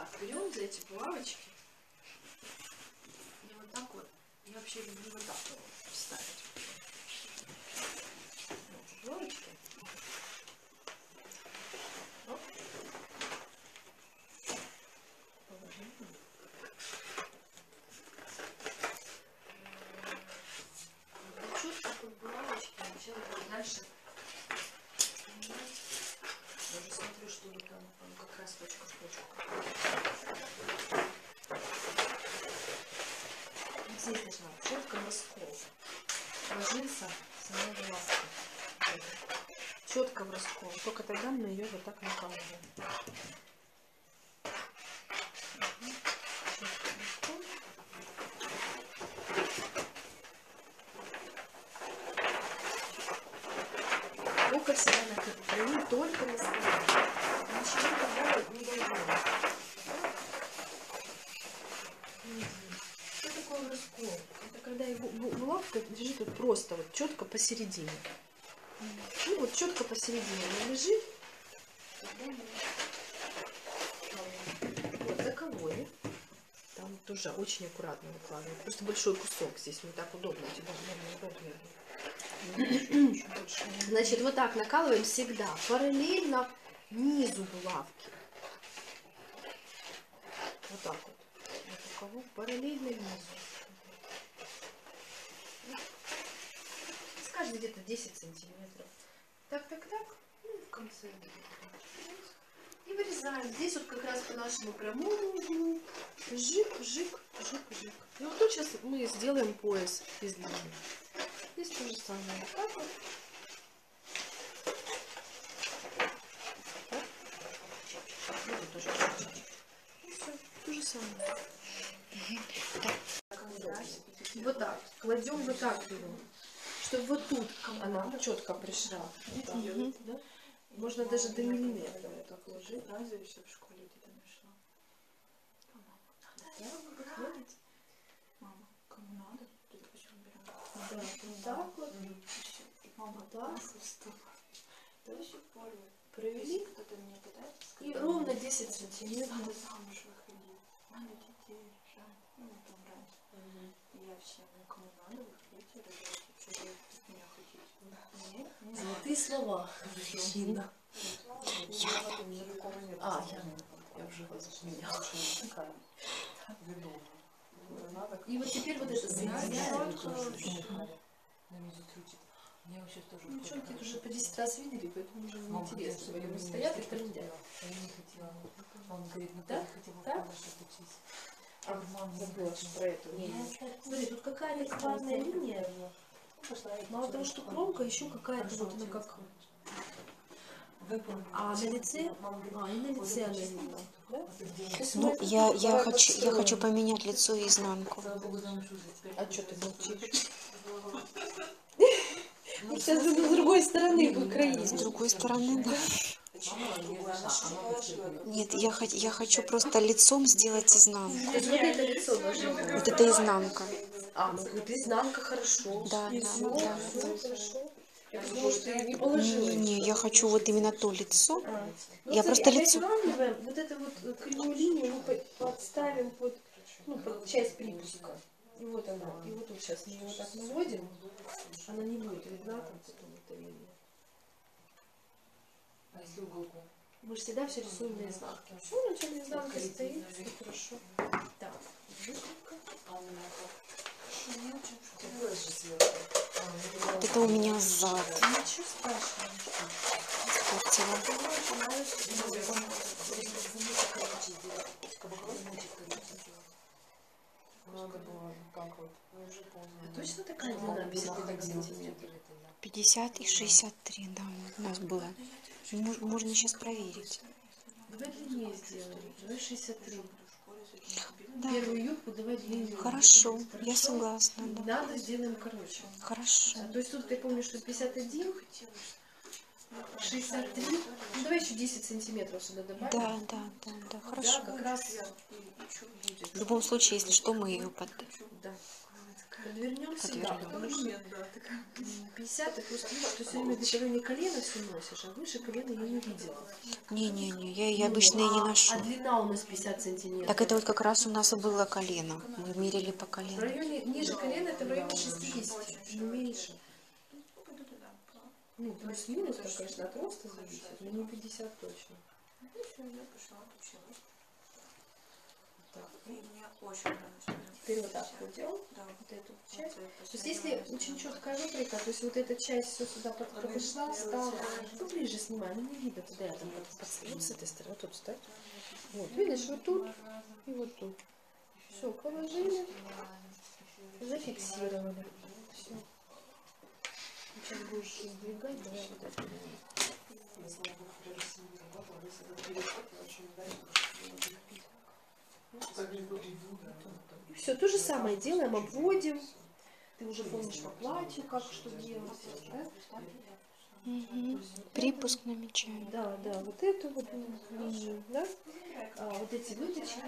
так, берем за эти булавочки и вот так вот. Я вообще люблю вот так вот вставить. Вот булавочки. Оп. Положим. Чуть-чуть такой булавочки, вообще дальше. Даже смотрю, что вот там как раз точка в точку. Вот здесь должна быть четко раскол. Ложится самой глазкой. Четко в раскол. Только тогда мы ее вот так накалываем. Только всегда накрываем, только раскрываем. Ничего добавить не добавим. Что такое раскол? Это когда его булавка лежит вот просто вот четко посередине. Ну вот четко посередине она лежит. Вот боковое. Там тоже очень аккуратно выкладываем. Просто большой кусок здесь, не так удобно. Значит, вот так накалываем всегда параллельно низу булавки. Вот так вот. Вот у кого параллельно низу. Скажем, где-то 10 сантиметров. Так, так, так. Ну, в конце. И вырезаем. Здесь вот как раз по нашему прямому углу. Жик, жик, жик, жик. И вот тут сейчас мы сделаем пояс из длины. Здесь то же самое. Так вот. Так. И все. То же самое. Так. Вот так. Кладем вот так его. Чтобы вот тут она четко пришла. Да. Да? Можно даже до миллиметра вот так ложить. Разве еще в школе где-то нашла? Мама, мама, кому надо? Да, вот так вот. Мама, да, да, еще поле. Провели. Кто-то мне пытается сказать. И ровно 10 сантиметров. Надо замуж выходить. Надо детей решать. Ну, там раньше. Я всем, кому надо, выходите, рожать. Что вы от меня хотите? Нет? Золотые слова. Мужчина. Я уже вас меняла. Ведомо. И вот теперь вот это соединяем. Девчонки уже по 10 раз видели, поэтому уже неинтересно. Они стоят и трындят. Он говорит, ну да, да? Забыла про эту. Смотри, тут какая рекламная линия. Мало того, что кромка, еще какая-то вот она как... А на лице? А, и на лице она линия. Ну, я хочу поменять лицо и изнанку. А что ты молчишь? Ну, сейчас с другой стороны в Украине. С другой стороны, да. Нет, я хочу просто лицом сделать изнанку. Вот это лицо должно быть. Вот это изнанка. А, ну вот изнанка хорошо. Да, да, да. Я думала, что я не положила. Не, я хочу вот именно то лицо. Ну, я просто лицо. Вот эту вот кривую линию мы подставим под, ну, под часть припуска. И вот она. И вот тут сейчас мы ее вот так наводим. Она не будет видна там потом эта линия. А если уголком? Мы же всегда все рисуем на изнанке. Все, начало изнанка стоит. Все хорошо. Так. Вот это у меня сзади. Ничего страшного. Испортила. Точно такая длина? 50 и 63, да, у нас было. Можно сейчас проверить. Давай длиннее сделаем. Давай 63. Да. Первую юбку давай длиннее. Хорошо, я согласна. Да. Надо сделаем короче. Хорошо. То есть тут ты помнишь, что 51, 63. Ну, давай еще 10 сантиметров сюда добавим. Да, да, да, да. Хорошо. Да, как раз... В любом случае, если что, мы ее под... Да. Вернемся, да, потому что 50-х просто видишь, что все время до колена все носишь, а выше колена я не видела. Не-не-не, я обычно и не ношу. А длина у нас 50 сантиметров. Так это вот как раз у нас и было колено. Мы мерили по колену. В районе ниже колена это в районе 60, не меньше. Ну, плюс-минус, конечно, от роста зависит, но не 50 точно. Так. И мне очень нравится. Ты вот так вот делал, да, вот эту часть. То есть если очень четкая рубрика, то есть вот эта часть все сюда подошла, стала. Поближе снимай, ну не видно туда, я там подсветлю с этой стороны, вот тут ставь. Вот, видишь, вот тут и вот тут. Все, положили, зафиксировали. Все. Сейчас будешь сдвигать, давай вот так. И все, то же самое делаем, обводим. Ты уже помнишь по платью, как что делать. Да? Угу. Припуск намечаем. Да, да, вот эту вот линию, да? А вот эти выточки.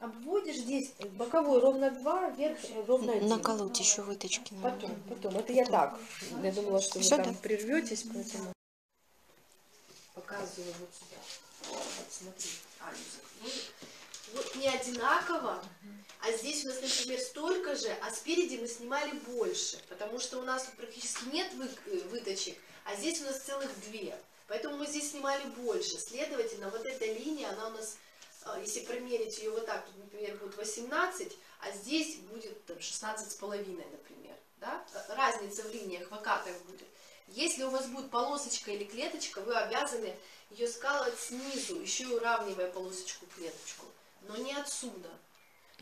Обводишь здесь боковой ровно 2, вверх ровно 1. Наколоть еще выточки. Потом. Это я так. Я думала, что вы там прерветесь, поэтому. Показываю вот сюда. Вот, смотри. Вот не одинаково, а здесь у нас, например, столько же, а спереди мы снимали больше, потому что у нас тут практически нет выточек, а здесь у нас целых 2. Поэтому мы здесь снимали больше. Следовательно, вот эта линия, она у нас, если промерить ее вот так, тут, например, будет 18, а здесь будет там 16,5, например. Да? Разница в линиях, в окатах будет. Если у вас будет полосочка или клеточка, вы обязаны ее скалывать снизу, еще уравнивая полосочку-клеточку, но не отсюда.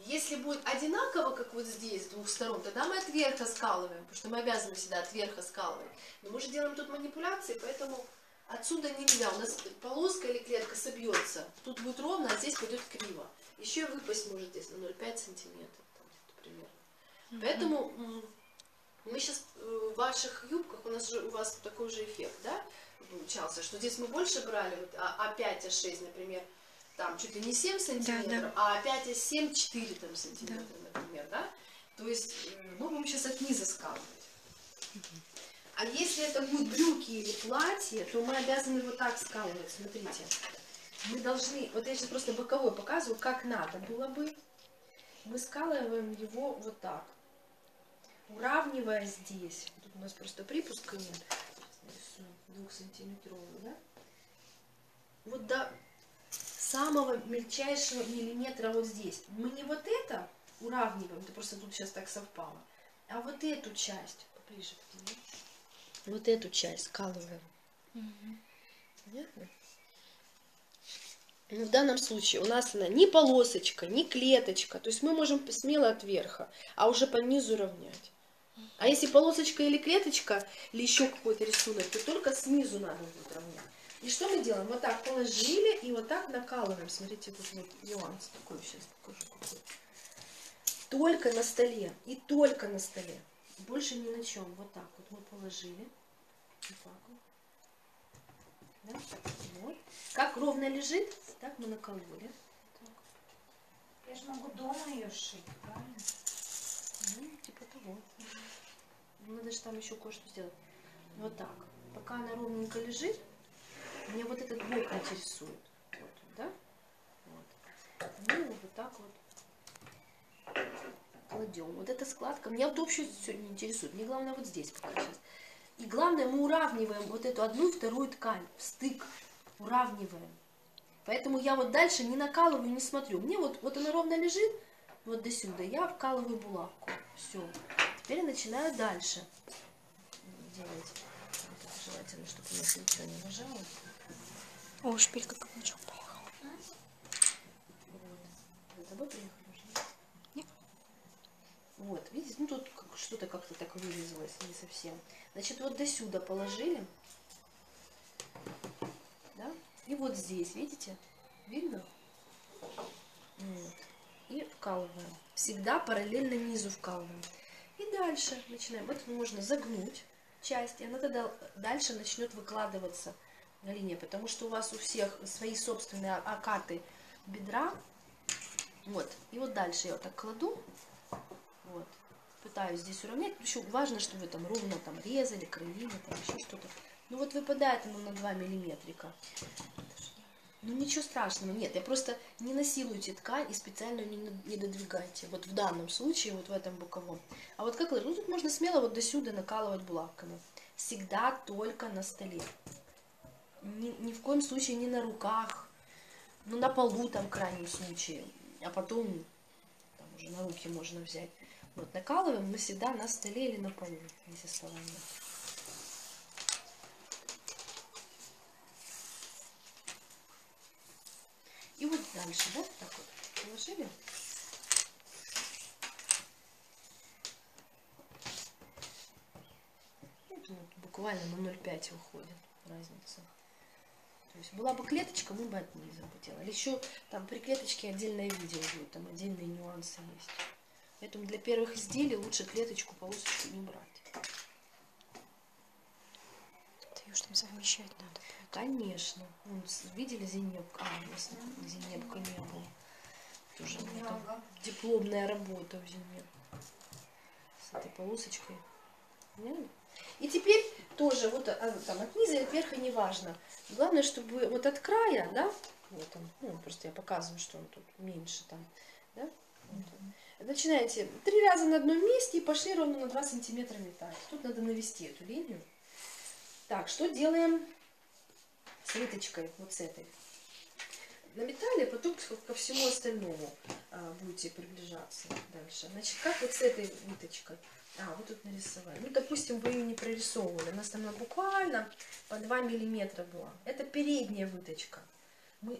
Если будет одинаково, как вот здесь, с двух сторон, тогда мы от верха скалываем, потому что мы обязаны всегда от верха скалывать. Но мы же делаем тут манипуляции, поэтому отсюда нельзя. У нас полоска или клетка собьется, тут будет ровно, а здесь пойдет криво. Еще выпасть может здесь на 0,5 сантиметров, например. Поэтому... Мы сейчас в ваших юбках, у вас такой же эффект, да, получался, что здесь мы больше брали, вот, А5, А6, например, там чуть ли не 7 сантиметров, да, да. А А5, А7, 4 там, сантиметра, да. Например, да. То есть мы будем сейчас от низа скалывать. А если это будут брюки или платье, то мы обязаны вот так скалывать, смотрите. Мы должны, вот я сейчас просто боковой показываю, как надо было бы. Мы скалываем его вот так. Уравнивая здесь, тут у нас просто припуска нет, сейчас нарисую 2-сантиметровый, да? Вот до самого мельчайшего миллиметра вот здесь. Мы не вот это уравниваем, это просто тут сейчас так совпало, а вот эту часть, поближе к тебе, вот эту часть скалываем. Угу. Понятно? Но в данном случае у нас она ни полосочка, ни клеточка, то есть мы можем смело от верха, а уже по низу равнять. А если полосочка или клеточка, или еще какой-то рисунок, то только снизу надо будет равнять. И что мы делаем? Вот так положили и вот так накалываем. Смотрите, тут вот нюанс такой, сейчас покажу. Только на столе и только на столе. Больше ни на чем. Вот так вот мы положили. Да? Вот. Как ровно лежит, так мы накололи. Я же могу дома ее шить, правильно? Ну, типа того. Надо же там еще кое-что сделать. Вот так. Пока она ровненько лежит, мне вот этот бок интересует. Вот, да? Вот. Ну, вот так вот кладем. Вот эта складка. Меня вот общую сегодня интересует. Мне главное вот здесь пока сейчас. И главное, мы уравниваем вот эту одну, вторую ткань, в стык уравниваем. Поэтому я вот дальше не накалываю, не смотрю. Мне вот она ровно лежит, вот до сюда, я вкалываю булавку. Все. Теперь начинаю дальше делать. Вот, желательно, чтобы у нас ничего не нажало. О, шпилька как ничего поехала. Вот. За тобой приехали уже? Нет. Вот, видите, ну тут что-то как-то так вырезалось, не совсем. Значит, вот до сюда положили. Да? И вот здесь, видите? Видно? Вот. И вкалываем. Всегда параллельно низу вкалываем. И дальше начинаем. Вот можно загнуть часть, и она тогда дальше начнет выкладываться на линии, потому что у вас у всех свои собственные окаты бедра, Вот. И вот дальше я вот так кладу. Вот. Пытаюсь здесь уравнять. Еще важно, чтобы вы там ровно там резали, кровили, там еще что-то. Ну вот выпадает оно на 2 миллиметрика. Ну ничего страшного. Нет, я просто не насилуйте ткань и специально не додвигайте. Вот в данном случае, вот в этом боковом. А вот как ложу, тут можно смело вот до сюда накалывать булавками. Всегда только на столе. Ни в коем случае не на руках. Ну на полу там в крайнем случае. А потом там уже на руки можно взять. Вот накалываем мы всегда на столе или на полу, если стола нет. И вот дальше, да, так вот положили. Вот, вот, буквально на 0,5 выходит разница. То есть была бы клеточка, мы бы от нее забудели. Еще там при клеточке отдельное видео будет, там отдельные нюансы есть. Поэтому для первых изделий лучше клеточку, полосочку не брать. Ее там совмещать надо. Конечно. Видели зенепку? А, у нас зенепка не было. Тоже дипломная работа в зенепке. С этой полосочкой. Поняли? И теперь тоже вот там, от низа и от верха не важно. Главное, чтобы вот от края, да, вот он, ну, просто я показываю, что он тут меньше там, да. Вот. Начинаете 3 раза на одном месте и пошли ровно на 2 сантиметра метать. Тут надо навести эту линию. Так, что делаем с ниточкой, вот с этой. На металле, потом ко всему остальному будете приближаться дальше. Значит, как вот с этой ниточкой? А, вот тут нарисовали. Ну, допустим, вы ее не прорисовывали. У нас там буквально по 2 миллиметра была. Это передняя выточка.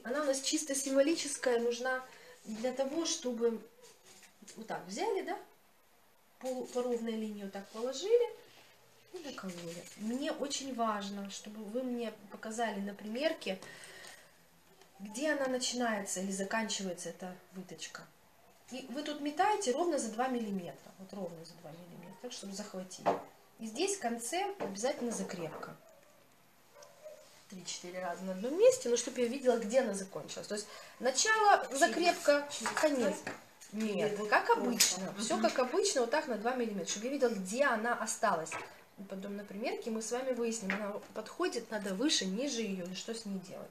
Она у нас чисто символическая, нужна для того, чтобы... Вот так взяли, да? По ровной линии вот так положили. И накололи. Мне очень важно, чтобы вы мне показали на примерке, где она начинается или заканчивается, эта выточка. И вы тут метаете ровно за 2 миллиметра. Вот ровно за 2 миллиметра, чтобы захватить. И здесь в конце обязательно закрепка. 3-4 раза на одном месте, но чтобы я видела, где она закончилась. То есть начало закрепка, конец. Нет, как обычно. Все как обычно, вот так на 2 миллиметра. Чтобы я видела, где она осталась. И потом на примерке мы с вами выясним, она подходит, надо выше, ниже ее, и что с ней делать.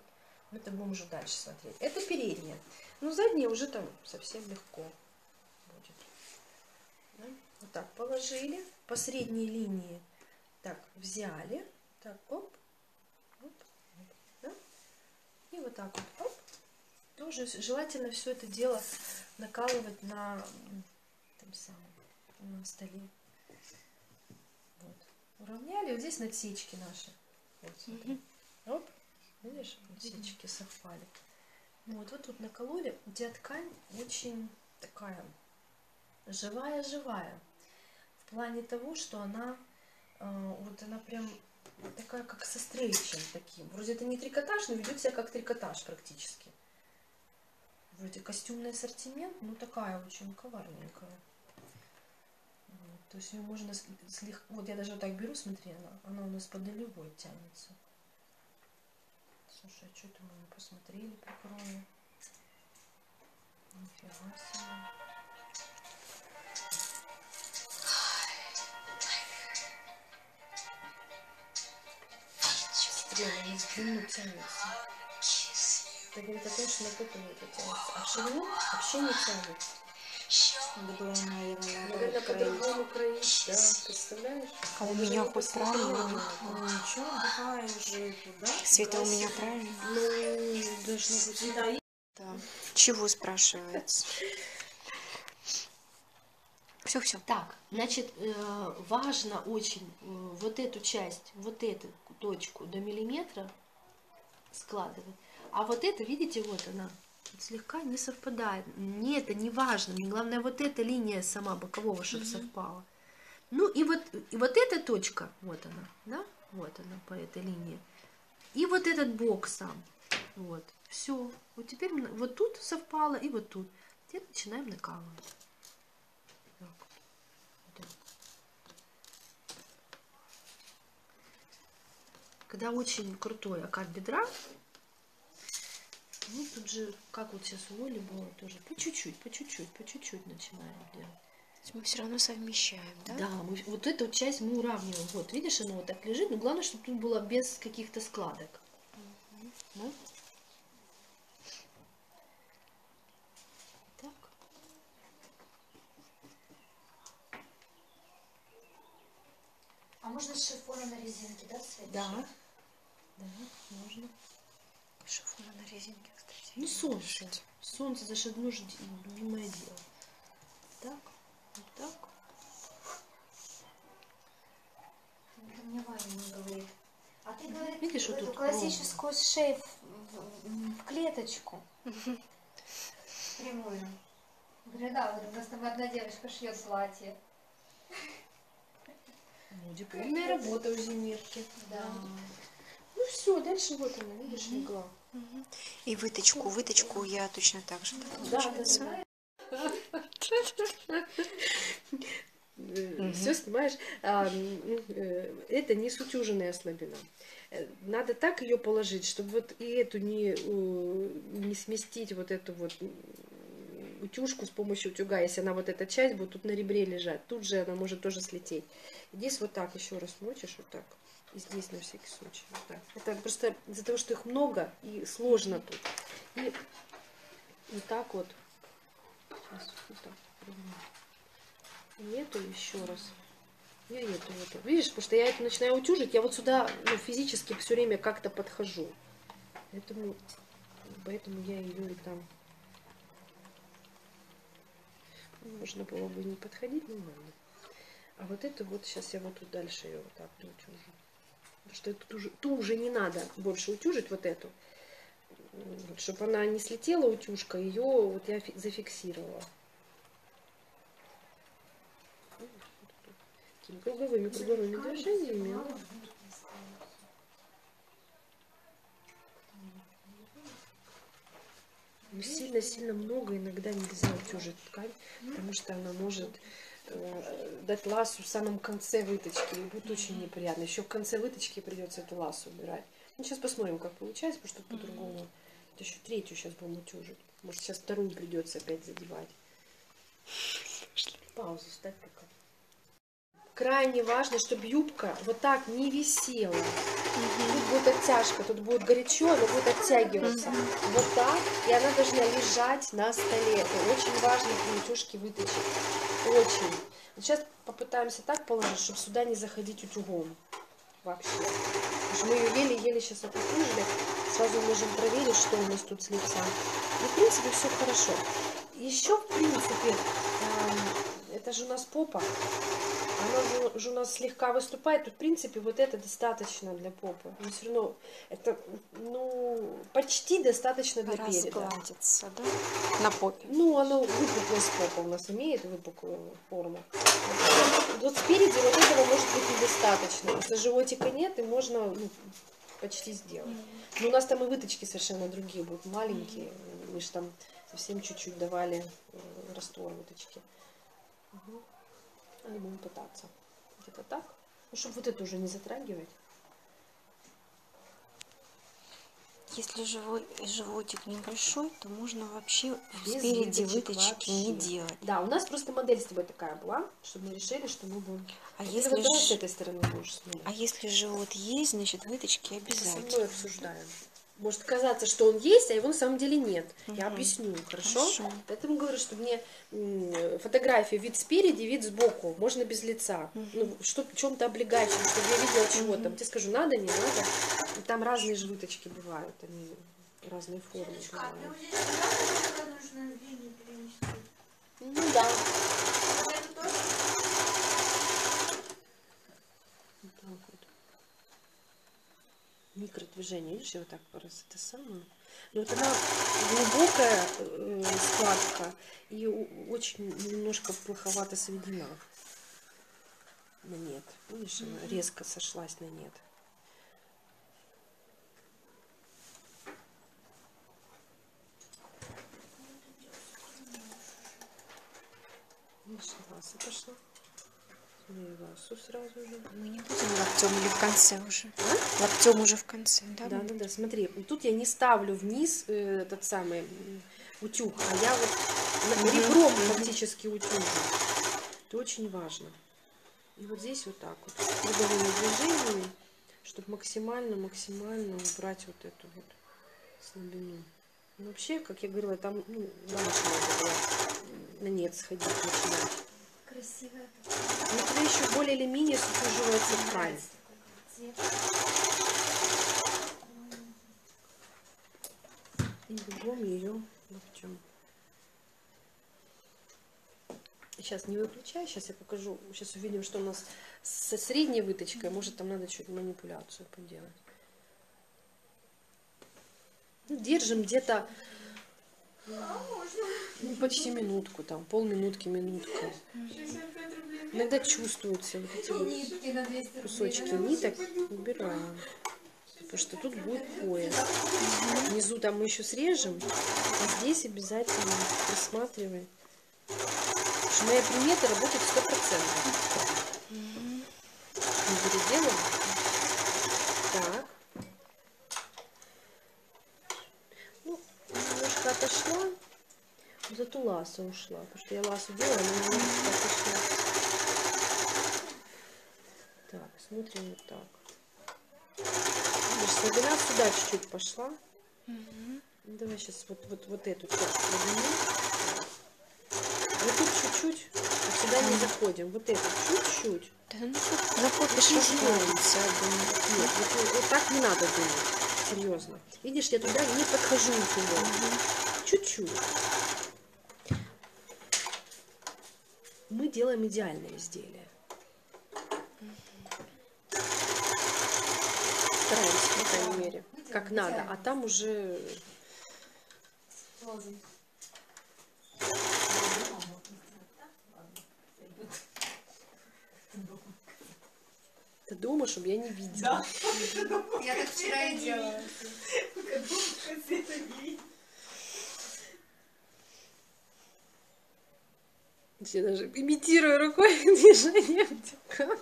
Мы это будем уже дальше смотреть. Это передняя. Ну, задняя уже там совсем легко будет. Да? Вот так положили. По средней линии так взяли. Так, оп. Оп, да? И вот так вот, оп. Тоже желательно все это дело накалывать на, там самом, на столе. Вот. Уравняли. Вот здесь надсечки наши. Вот, оп. Видишь, сечки совпали. Вот, вот тут накололи, где ткань очень такая живая-живая. В плане того, что она, вот она прям такая, как со стрейчем таким. Вроде это не трикотаж, но ведет себя как трикотаж практически. Вроде костюмный ассортимент, но такая очень коварненькая. Вот, то есть ее можно слегка... Вот я даже вот так беру, смотри, она у нас по долевой тянется. Слушай, а что-то мы не посмотрели по крови. Нифига себе. Блин, длину тянется. Это говорит о том, что на копию это тянется. А в ширину вообще не тянется. Надо было, наверное, по-другому кроить. Да, представляешь? А у меня хоть правильно? Ну ничего, бывает же туда. Света, у меня правильно? Ну, должно быть. Да. Да. Чего спрашивается? Все-все. Так, значит, важно очень вот эту часть, вот эту точку до миллиметра складывать. А вот это, видите, вот она. Слегка не совпадает. Мне это не важно. Мне главное вот эта линия сама бокового, чтобы совпала. Ну и вот эта точка, вот она, да? Вот она по этой линии. И вот этот бок сам. Вот. Все. Вот теперь вот тут совпало и вот тут. Теперь начинаем накалывать. Так. Вот так. Когда очень крутой окат бедра, Ну, тут же, как вот сейчас у Оли было тоже, по чуть-чуть начинаем делать. Мы все равно совмещаем, да? Да, мы, вот эту часть мы уравниваем. Вот, видишь, она вот так лежит, но главное, чтобы тут было без каких-то складок. Угу. Да? Так. А можно с шифона на резинке, да, Свет? Да. Да, можно. Шифона на резинке, кстати. Ну, солнце. Дышать. Солнце, за что одно любимое дело. Так. Вот так. Мне Ваня говорит. А ты, говорит, видишь, вот эту классическую шейф в клеточку. Прямую. Говорю, да, вот просто одна девочка шьет платье. Ну, дипломная работа у зимирки. Да. Ну все, дальше вот она, видишь, легла. И выточку я точно так же. Да. Все снимаешь. Это не сутюженная слабина. Надо так ее положить, чтобы вот и эту не сместить, вот эту вот утюжку с помощью утюга. Если она вот эта часть будет тут на ребре лежать, тут же она может тоже слететь. Здесь вот так еще раз мочишь, вот так. И здесь на всякий случай. Вот так. Это просто из-за того, что их много и сложно тут. И вот так вот. Сейчас вот так. И эту еще раз. И эту. Видишь, потому что я это начинаю утюжить, я вот сюда физически все время как-то подхожу. Поэтому я ее и там. Можно было бы не подходить, но ладно. А вот это вот сейчас я вот тут дальше ее вот так утюжу. Потому что ту уже не надо больше утюжить, вот эту. Вот, чтобы она не слетела, утюжка, ее вот я зафиксировала. Круговыми движениями. Но сильно-сильно много иногда нельзя утюжить ткань, потому что она может дать ласу в самом конце выточки. И будет очень неприятно. Еще в конце выточки придется эту ласу убирать. Ну, сейчас посмотрим, как получается, потому что по-другому. Еще третью сейчас будем утюжить. Может, сейчас вторую придется опять задевать. Паузу ставь пока. Крайне важно, чтобы юбка вот так не висела. Тут будет оттяжка, тут будет горячо, она будет оттягиваться. Вот так, и она должна лежать на столе. Это очень важно при утюжке выточить. Очень. Вот сейчас попытаемся так положить, чтобы сюда не заходить утюгом. Вообще. Потому что мы ее еле-еле сейчас отутюжили. Сразу можем проверить, что у нас тут с лица. И в принципе все хорошо. Еще в принципе, это же у нас попа. Она же у нас слегка выступает, в принципе, вот это достаточно для попы. Но все равно это, ну, почти достаточно для переда. Раскладится, да? На попе. Ну, она выпуклость попа у нас имеет, выпуклую форму. Вот спереди вот этого может быть недостаточно. Если животика нет, и можно, ну, почти сделать. Но у нас там и выточки совершенно другие будут, маленькие. Мы же там совсем чуть-чуть давали раствор выточки. Они будем пытаться где-то так, ну, чтобы вот это уже не затрагивать. Если животик небольшой, то можно вообще без спереди выточки не делать. Да, у нас просто модель с тобой такая была, чтобы мы решили, что мы будем. А если с этой стороны будешь смотреть. А если живот есть, значит выточки обязательно. Мы со мной обсуждаем. Может казаться, что он есть, а его на самом деле нет. Я объясню, хорошо? Поэтому говорю, что мне фотографию вид спереди, вид сбоку. Можно без лица. Ну, чтобы чем-то облегать, чтобы я видела чего-то. Тебе скажу, надо, не надо. И там разные же выточки бывают. Они разные формы. Ну да. Микродвижение, видишь, я вот так просто это самое. Но вот она глубокая складка и очень немножко плоховато сведена на нет. Видишь, она резко сошлась на нет. Видишь, ласа пошла. И лосу сразу же. Мы не будем локтем или в конце уже. А? Локтем уже в конце, да? Да, да, да. Смотри, тут я не ставлю вниз этот самый утюг, а я вот ребром фактически утюжу. Это очень важно. И вот здесь вот так вот, с ребровыми движениями, чтобы максимально убрать вот эту вот слабину. Но вообще, как я говорила, там, ну, на нет сходить начинать. Красиво. Внутри еще более или менее суживается ткань. И бегом ее локтем. Сейчас не выключай, сейчас я покажу, сейчас увидим, что у нас со средней выточкой, может там надо чуть манипуляцию поделать. Держим где-то почти минутку, там полминутки, минутка. Иногда чувствуются вот эти вот кусочки ниток, убираем, потому что тут будет пояс. Внизу там мы еще срежем, а здесь обязательно присматриваем. Моя примета работает 100%. Переделаем. Так. Ну, немножко отошла. Зато ласа ушла. Потому что я ласу делала, она немножко отошла. Так, смотрим вот так. Слабина сюда чуть-чуть пошла. Давай сейчас вот эту часть слабину. Вот тут чуть-чуть, а сюда не заходим. Вот это чуть-чуть. Да, ну что, заходишь, разжимается. Нет, вот так не надо думать. Серьезно. Видишь, я туда не подхожу ничего. Чуть-чуть. Мы делаем идеальное изделие. Стараемся, по крайней мере, как надо. А там уже... Ты дома, чтобы я не видела. Да. Я так вчера и делала. Я даже имитирую рукой движение утюга.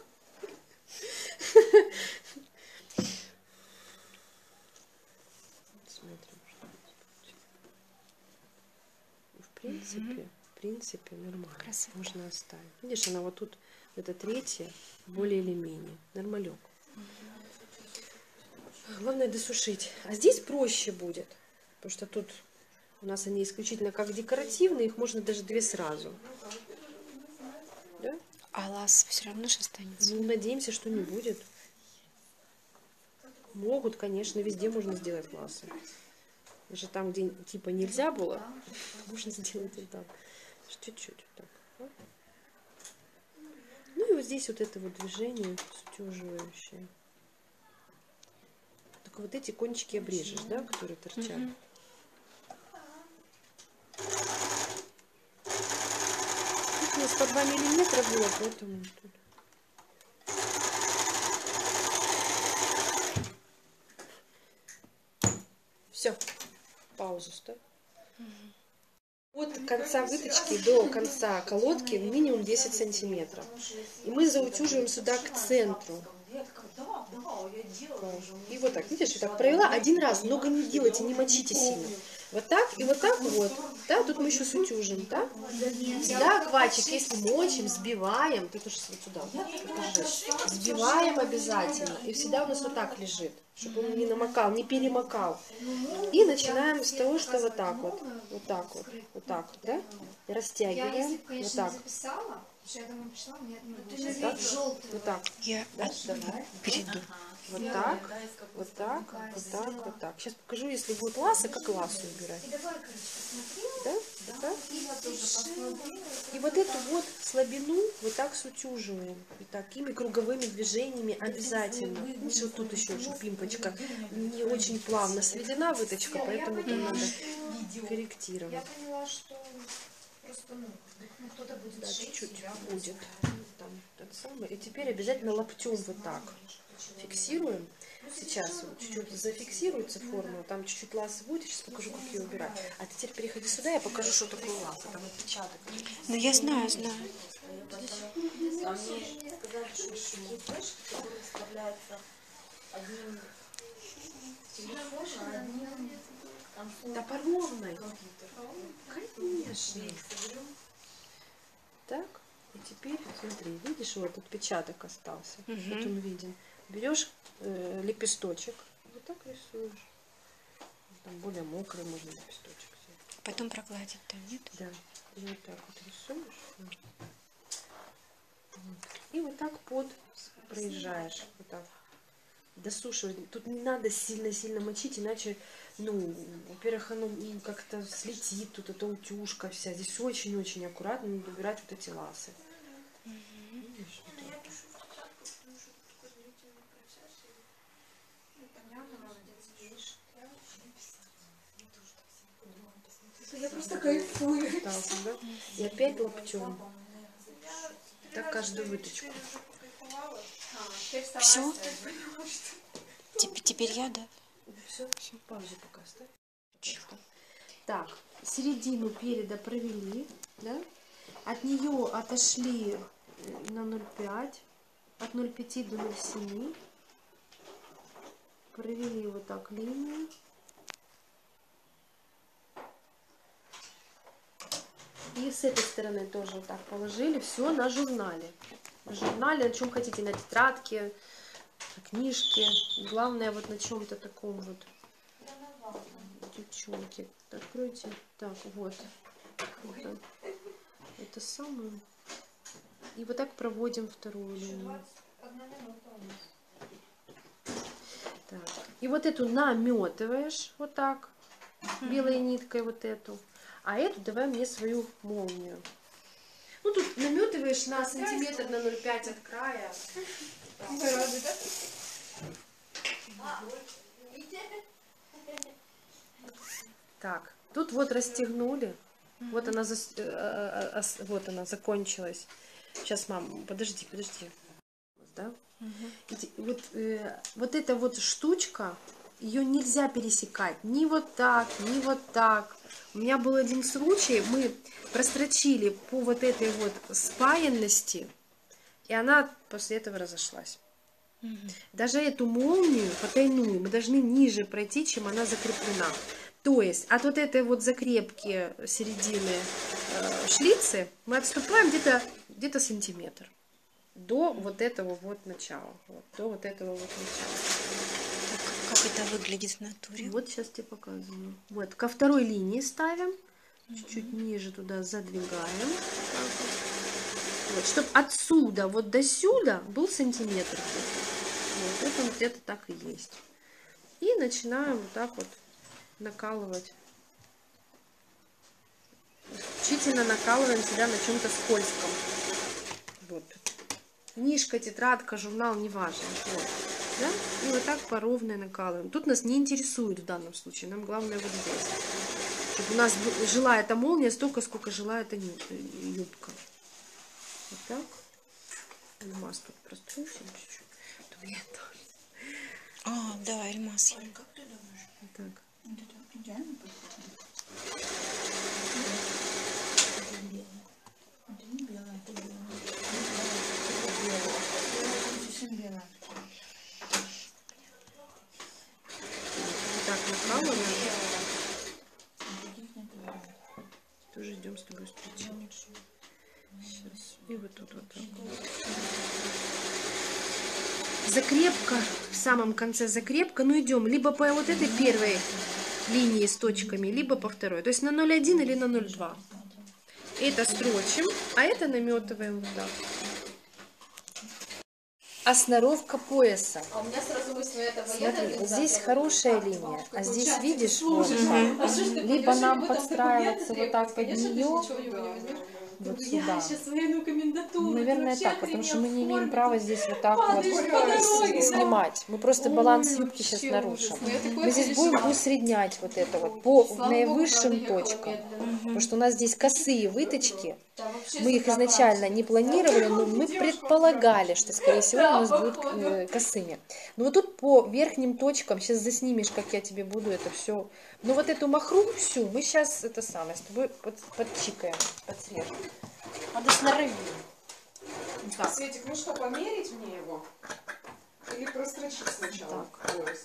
Смотрим, что здесь. В принципе, нормально. Красиво. Можно оставить. Видишь, она вот тут. Это третье, более или менее. Нормалек. Главное досушить. А здесь проще будет. Потому что тут у нас они исключительно как декоративные. Их можно даже две сразу. Да? А лас все равно же останется. Ну, надеемся, что не будет. Могут, конечно, везде можно сделать ласы. Даже там, где типа нельзя было, можно сделать и там. Чуть-чуть вот так. Ну и вот здесь вот это вот движение сутюживающее. Только вот эти кончики обрежешь, да, которые торчат. Тут у нас по 2 миллиметра было, поэтому тут. Все, паузу ставь. От конца выточки до конца колодки минимум 10 сантиметров. И мы заутюживаем сюда к центру. И вот так, видишь, вот так провела один раз, много не делайте, не мочите сильно. Вот так вот, да, тут мы еще сутюжим, да? Всегда акватик, если мочим, сбиваем, ты тоже вот сюда, покажи. Сбиваем обязательно, и всегда у нас вот так лежит, чтобы он не намокал, не перемокал. И начинаем с того, что вот так вот, да? Растягиваем, вот так. Я думаю, пришла, мне вот так. Я перейду. Вот так, вот так, вот так, вот так. Сейчас покажу, если будет ласа, как ласу убирать. Да? Да? И вот эту вот слабину вот так сутюживаем. И такими круговыми движениями обязательно. Видишь, вот тут еще пимпочка не очень плавно сведена выточка, поэтому там надо корректировать. Я поняла, что... Ну, кто-то будет, да, чуть-чуть будет. Там, тот самый. И теперь обязательно локтем вот так фиксируем. Сейчас вот чуть-чуть зафиксируется формула, там чуть-чуть лассы будет, я сейчас покажу, как ее убирать. А ты теперь переходи сюда, я покажу, что такое лассы, там отпечаток. Ну я знаю, знаю. А мне сказали, что флеш, который выставляется одним телефоном, а одним компьютером. Да по ровной. Конечно. Так, и теперь, смотри, видишь, вот отпечаток остался, вот он виден. Берешь лепесточек, вот так рисуешь. Там более мокрый можно лепесточек взять. Потом прогладить там, нет? Да. И вот так вот рисуешь. Вот. И вот так под проезжаешь. Вот так. Досушивать. Тут не надо сильно-сильно мочить, иначе, ну, во-первых, оно как-то слетит, тут эта утюжка вся. Здесь очень-очень аккуратно надо убирать вот эти ласы. Видишь, вот так. Я просто кайфую. И опять локтем. Так каждую выточку. Все? Теперь я, да? Все, паузу пока оставь. Тихо. Так, середину переда провели, да? От нее отошли на 0,5. От 0,5 до 0,7. Провели вот так линию. И с этой стороны тоже вот так положили. Все на журнале. На журнале, на чем хотите, на тетрадке, на книжке. Главное, вот на чем-то таком вот. Девчонки, откройте. Так, вот. Это самое. И вот так проводим вторую линию. Так. И вот эту наметываешь вот так. Белой ниткой вот эту. А эту давай мне свою молнию. Ну, тут наметываешь на сантиметр, на 0,5 от края. Так, тут вот расстегнули. Вот она, вот она закончилась. Сейчас, мам, подожди. Да? Вот эта вот штучка, ее нельзя пересекать. Ни вот так, ни вот так. У меня был один случай, мы прострочили по вот этой вот спаянности, и она после этого разошлась. Даже эту молнию потайную мы должны ниже пройти, чем она закреплена. То есть от вот этой вот закрепки середины шлицы мы отступаем где-то сантиметр до вот этого вот начала. Как это выглядит в натуре? Вот сейчас тебе показываю. Вот, ко второй линии ставим. Чуть-чуть ниже туда задвигаем. Вот, чтобы отсюда, вот до сюда был сантиметр. Вот это где-то так и есть. И начинаем вот так вот накалывать. Исключительно накалываем себя на чем-то скользком. Вот. Книжка, тетрадка, журнал, неважно. Вот. Да? И вот так по ровной накалываем. Тут нас не интересует в данном случае. Нам главное вот здесь. Чтобы у нас жила эта молния столько, сколько жила эта юбка. Вот так. Эльмас тут прострусил чуть-чуть. А, да, эльмас. Оль, как ты думаешь? Вот так. Вот это идеально подходит. Это белое. Это не белое, это белое. Это совсем белое. Накалываем. Тоже идем с тобой встречаем. Сейчас. И вот тут вот так. Закрепка. В самом конце закрепка. Ну идем либо по вот этой первой линии с точками, либо по второй. То есть на 0,1 или на 0,2. Это строчим, а это наметываем вот так. А сноровка пояса. А у меня сразу мысль, это смотри, здесь хорошая линия, а здесь, видишь, либо нам подстраиваться вот так под нее, вот сюда. Наверное, так, потому что мы не имеем права здесь вот так вот снимать. Мы просто баланс юбки сейчас нарушим. Мы здесь будем усреднять вот это вот по наивысшим точкам. Потому что у нас здесь косые выточки. Мы их изначально не планировали, но мы предполагали, что, скорее всего, у нас будут косыми. Но вот тут по верхним точкам, сейчас заснимешь, как я тебе буду это все. Но вот эту махру всю мы сейчас это самое с тобой подчикаем, подсрежем. Надо сноровить. Так. Светик, ну что, померить мне его? Или прострочить сначала? Так. Давай.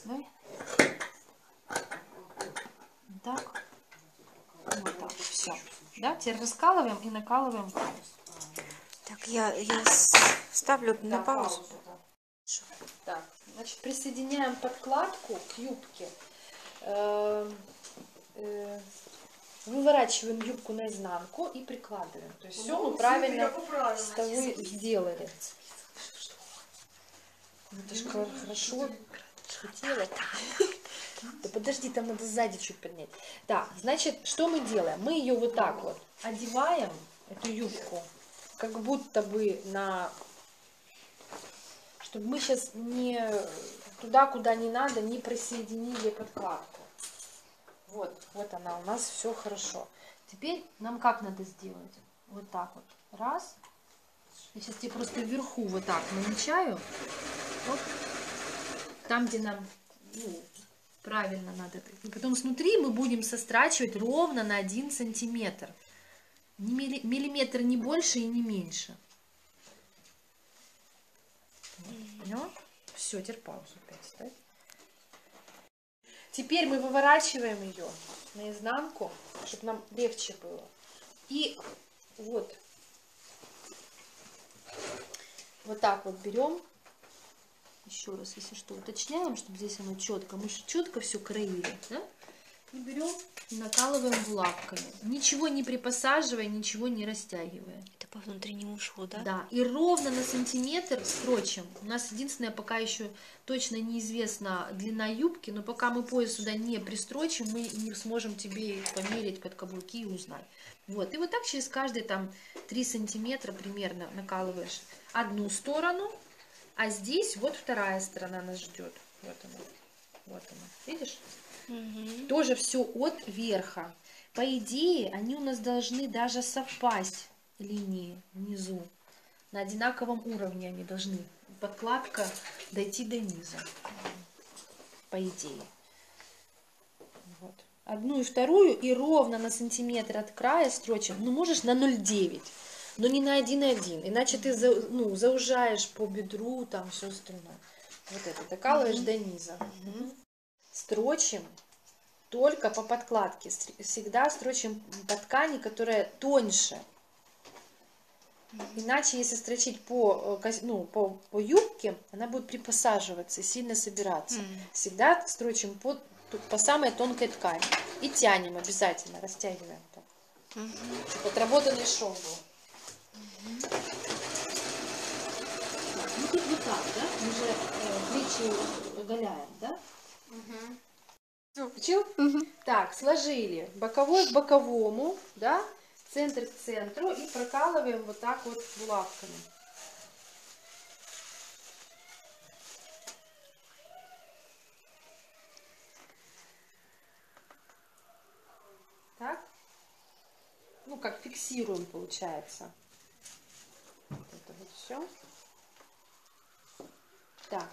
Так. Вот так, все. Да, теперь раскалываем и накалываем. Так, я ставлю на паузу. Так, значит, присоединяем подкладку к юбке. Выворачиваем юбку наизнанку и прикладываем. То есть все мы правильно с тобой сделали. Это же хорошо. Да подожди, там надо сзади чуть поднять. Так, значит, что мы делаем? Мы ее вот так вот одеваем, эту юбку, как будто бы на... Чтобы мы сейчас не туда, куда не надо, не присоединили подкладку. Вот, вот она у нас, все хорошо. Теперь нам как надо сделать? Вот так вот. Раз. Я сейчас тебе просто вверху вот так намечаю. Вот. Там, где нам... Правильно надо. И потом снутри мы будем сострачивать ровно на 1 сантиметр. Миллиметр не больше и не меньше. Поняла? Все, теперь паузу опять ставь. Теперь мы выворачиваем ее наизнанку, чтобы нам легче было. И вот. Вот так вот берем. Еще раз, если что, уточняем, чтобы здесь оно четко. Мы же четко все краили, да? И берем и накалываем булавками. Ничего не припосаживая, ничего не растягивая. Это по внутреннему шву, да? Да. И ровно на сантиметр строчим. У нас единственное, пока еще точно неизвестна длина юбки, но пока мы пояс сюда не пристрочим, мы не сможем тебе померить под каблуки и узнать. Вот. И вот так через каждые там 3 сантиметра примерно накалываешь одну сторону. А здесь вот вторая сторона нас ждет. Вот она, видишь? Угу. Тоже все от верха. По идее, они у нас должны даже совпасть линии внизу. На одинаковом уровне они должны. Подкладка дойти до низа. По идее. Вот. Одну и вторую и ровно на сантиметр от края строчим. Ну, можешь на 0,9. Но не на 1,1, иначе ты заужаешь по бедру, там все остальное. Вот это докалываешь до низа. Строчим только по подкладке. Всегда строчим по ткани, которая тоньше. Иначе, если строчить по юбке, она будет припосаживаться и сильно собираться. Всегда строчим по самой тонкой ткани. И тянем обязательно, растягиваем так. Отработанный шов был. Ну тут вот так, да? Мы же плечи оголяем, да? Угу. Все, включил? Угу. Так, сложили боковой к боковому, да? Центр к центру и прокалываем вот так вот булавками. Так? Ну как фиксируем, получается. Все. Так,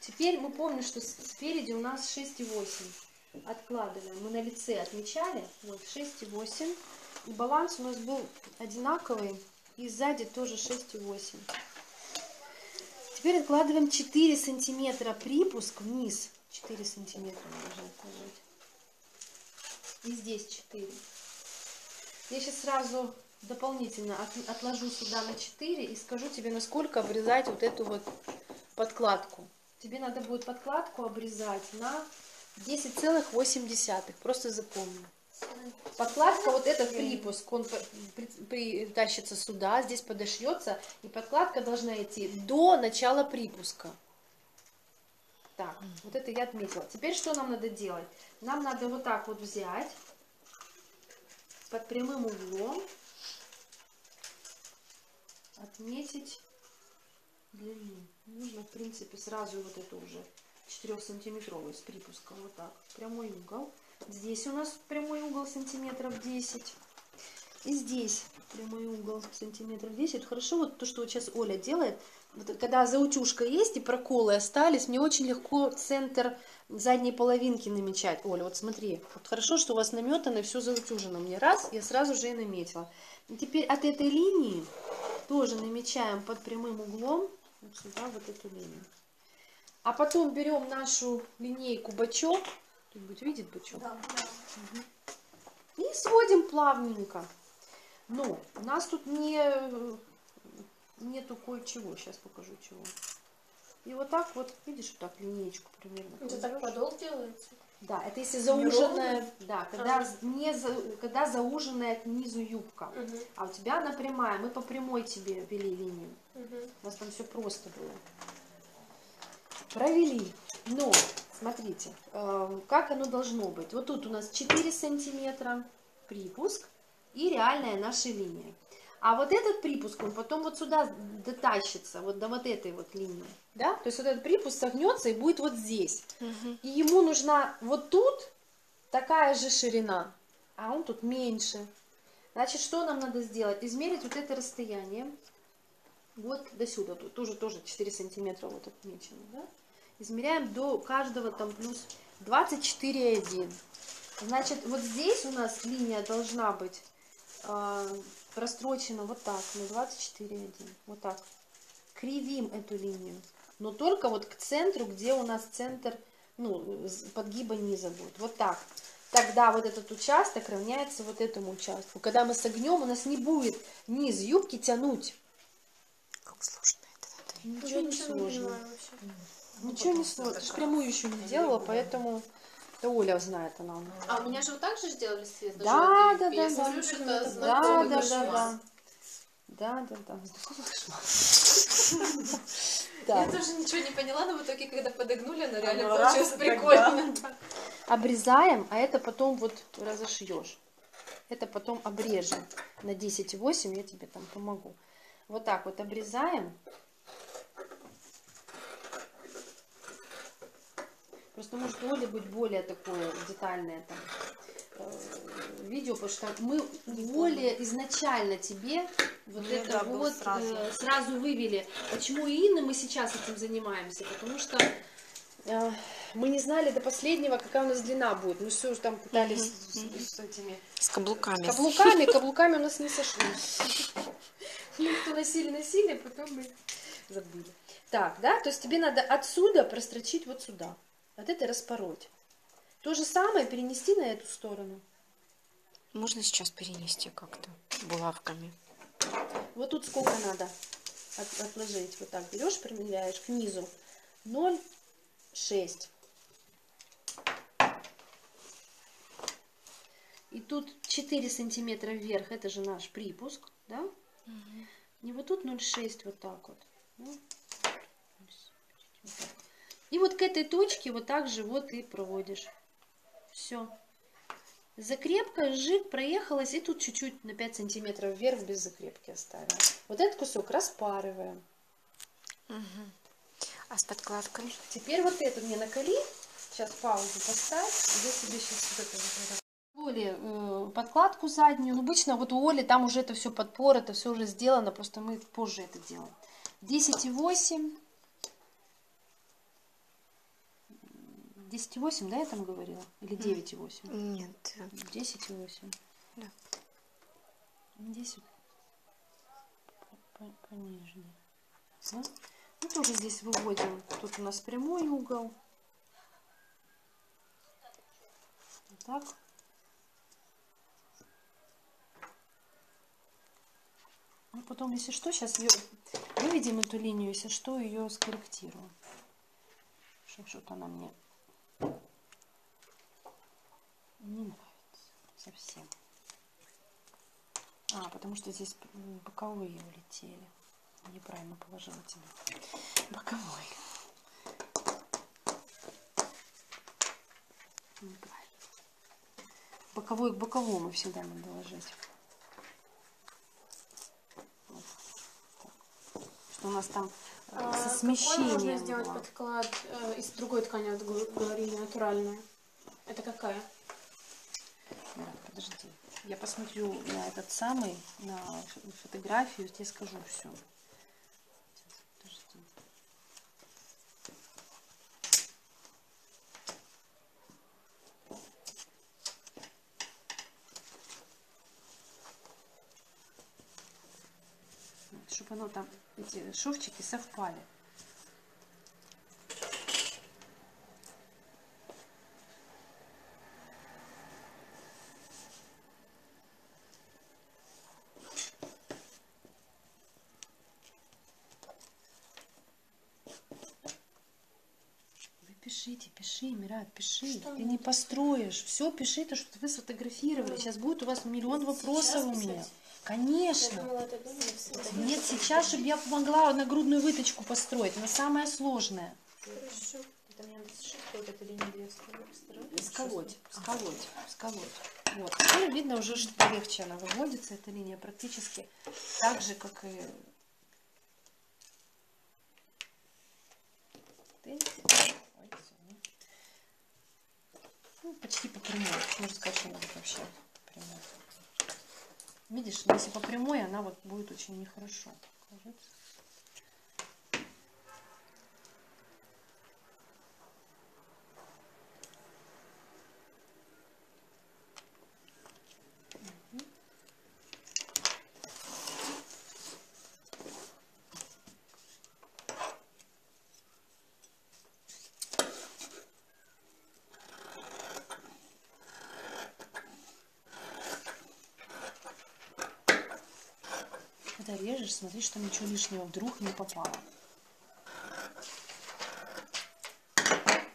теперь мы помним, что спереди у нас 6,8. Откладываем. Мы на лице отмечали. Вот 6,8. И баланс у нас был одинаковый. И сзади тоже 6,8. Теперь откладываем 4 сантиметра припуск вниз. 4 сантиметра нужно отложить. И здесь 4. Я сейчас сразу... Дополнительно отложу сюда на 4 и скажу тебе, насколько обрезать вот эту вот подкладку. Тебе надо будет подкладку обрезать на 10,8. Просто запомни. Подкладка, вот этот припуск, он притащится сюда, здесь подошьется. И подкладка должна идти до начала припуска. Так, вот это я отметила. Теперь что нам надо делать? Нам надо вот так вот взять под прямым углом. Отметить длину. Нужно, в принципе, сразу вот эту уже 4-сантиметровую с припуском. Вот так. Прямой угол. Здесь у нас прямой угол сантиметров 10. И здесь прямой угол сантиметров 10. Хорошо, вот то, что вот сейчас Оля делает, вот, когда заутюжка есть и проколы остались, мне очень легко центр задней половинки намечать. Оля, вот смотри, вот хорошо, что у вас наметано, все заутюжено. Мне раз, я сразу же и наметила. И теперь от этой линии тоже намечаем под прямым углом вот сюда вот эту линию. А потом берем нашу линейку бачок. Кто-нибудь видит бачок? Да. Угу. И сводим плавненько. Но у нас тут нету кое-чего. Сейчас покажу чего. И вот так вот, видишь, вот так линеечку примерно. Это так подол делается? Да, это если зауженная, да, когда зауженная к низу юбка. Угу. А у тебя она прямая. Мы по прямой тебе вели линию. Угу. У нас там все просто было. Провели, но смотрите, как оно должно быть. Вот тут у нас 4 сантиметра припуск и реальная наша линия. А вот этот припуск, он потом вот сюда дотащится, вот до вот этой вот линии. Да? То есть вот этот припуск согнется и будет вот здесь. Угу. И ему нужна вот тут такая же ширина, а он тут меньше. Значит, что нам надо сделать? Измерить вот это расстояние. Вот до сюда, тут тоже 4 сантиметра вот отмечено, да? Измеряем до каждого там плюс 24,1. Значит, вот здесь у нас линия должна быть прострочена вот так, на 24,1. Вот так. Кривим эту линию. Но только вот к центру, где у нас центр, ну, подгиба низа будет. Вот так. Тогда вот этот участок равняется вот этому участку. Когда мы согнем, у нас не будет низ юбки тянуть. Как сложно это? Ничего не сложно. Ничего не сложно. Ты же прямую еще не делала, поэтому... Это Оля знает, она. А у меня же вот так же сделали свет? Да. Я тоже ничего не поняла, но в итоге, когда подогнули, она реально получилась прикольно. Обрезаем, а это потом вот разошьешь. Это потом обрежем на 10,8, я тебе там помогу. Вот так вот обрезаем. Просто может у Оли быть более такое детальное там, видео, потому что мы у Оли изначально тебе вот это вот сразу вывели. Почему именно мы сейчас этим занимаемся? Потому что мы не знали до последнего, какая у нас длина будет. Мы все там пытались с каблуками. Каблуками у нас не сошлись. Мы кто носили, потом мы забыли. Так, да, то есть тебе надо отсюда прострочить вот сюда. Вот это распороть. То же самое перенести на эту сторону. Можно сейчас перенести как-то булавками. Вот тут сколько надо отложить. Вот так берешь, примеряешь к низу. 0,6. И тут 4 сантиметра вверх. Это же наш припуск, да? Угу. И вот тут 0,6 вот так вот. И вот к этой точке вот так же вот и проводишь. Все. Закрепка, жик, проехалась. И тут чуть-чуть на 5 сантиметров вверх без закрепки оставила. Вот этот кусок распарываем. Угу. А с подкладкой? Теперь вот эту мне наколи. Сейчас паузу поставь. Я тебе сейчас вот это Оли подкладку заднюю. Обычно вот у Оли там уже это все подпор, это все уже сделано. Просто мы позже это делаем. 10,8. 10,8, да, я там говорила? Или 9,8? Нет. 10,8. Да. 10. Понижнее. Да? Мы тоже здесь выводим. Тут у нас прямой угол. Вот так. Ну, потом, если что, сейчас ее выведем, эту линию, если что, ее скорректируем. Что-то она мне... не нравится совсем. А, потому что здесь боковые улетели. Неправильно положила тебе. Боковой. Неправильно. Боковой к боковому всегда надо ложить. Вот. Что у нас там со смещением. Какой можно сделать подклад из другой ткани, вот, говорили, натуральную? Это какая? Подожди. Я посмотрю на этот самый, на фотографию, тебе скажу все. Чтобы оно там, эти шовчики совпали. Пиши, Мират, пиши. Что ты не построишь. Все, пиши то, что вы сфотографировали. Сейчас будет у вас миллион вопросов сейчас, у меня. Кстати, конечно. Думала, нет, сейчас, чтобы я помогла нагрудную выточку построить. Но самое сложное. Хорошо. Это мне надо сшить эту линию. Сколоть. Вот. Теперь видно уже, что легче она выводится, эта линия, практически так же, как и... Ну, почти по прямой. Можно сказать, что она будет вообще прямой. Видишь, если по прямой, она вот будет очень нехорошо ложиться. Когда режешь, смотри, что ничего лишнего вдруг не попало. Так,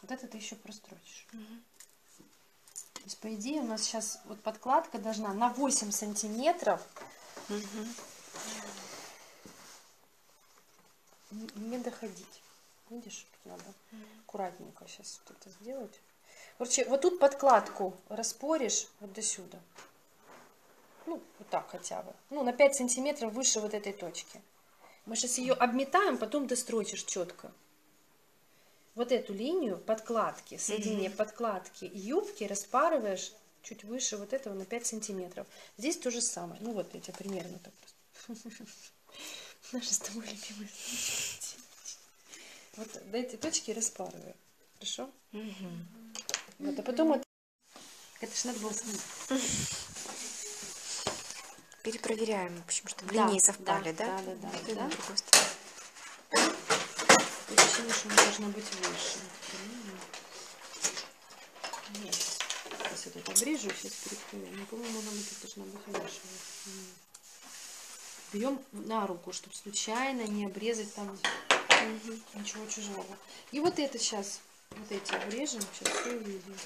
вот это ты еще прострочишь. Угу. То есть, по идее, у нас сейчас вот подкладка должна на 8 сантиметров. Угу. Не доходить. Видишь, надо аккуратненько сейчас вот это сделать. Короче, вот тут подкладку распоришь вот до сюда. Ну, вот так хотя бы. Ну, на 5 сантиметров выше вот этой точки. Мы сейчас ее обметаем, потом дострочишь четко. Вот эту линию подкладки, соединение подкладки и юбки распарываешь чуть выше вот этого на 5 сантиметров. Здесь то же самое. Ну, вот я тебя примерно так просто. Наши с тобой любимые. Вот до этой точки распарываю. Хорошо? Угу. Вот, а потом это... Это ж надо было снять. Перепроверяем, в общем, чтобы линии совпали, да? Да. Ощущение, что она должна быть выше. Нет. Сейчас я тут обрежу, сейчас перепроверю. Но, по-моему, она должна быть выше. Бьем на руку, чтобы случайно не обрезать там... Угу. Ничего чужого. И вот это сейчас, вот эти обрежем, сейчас все увидим.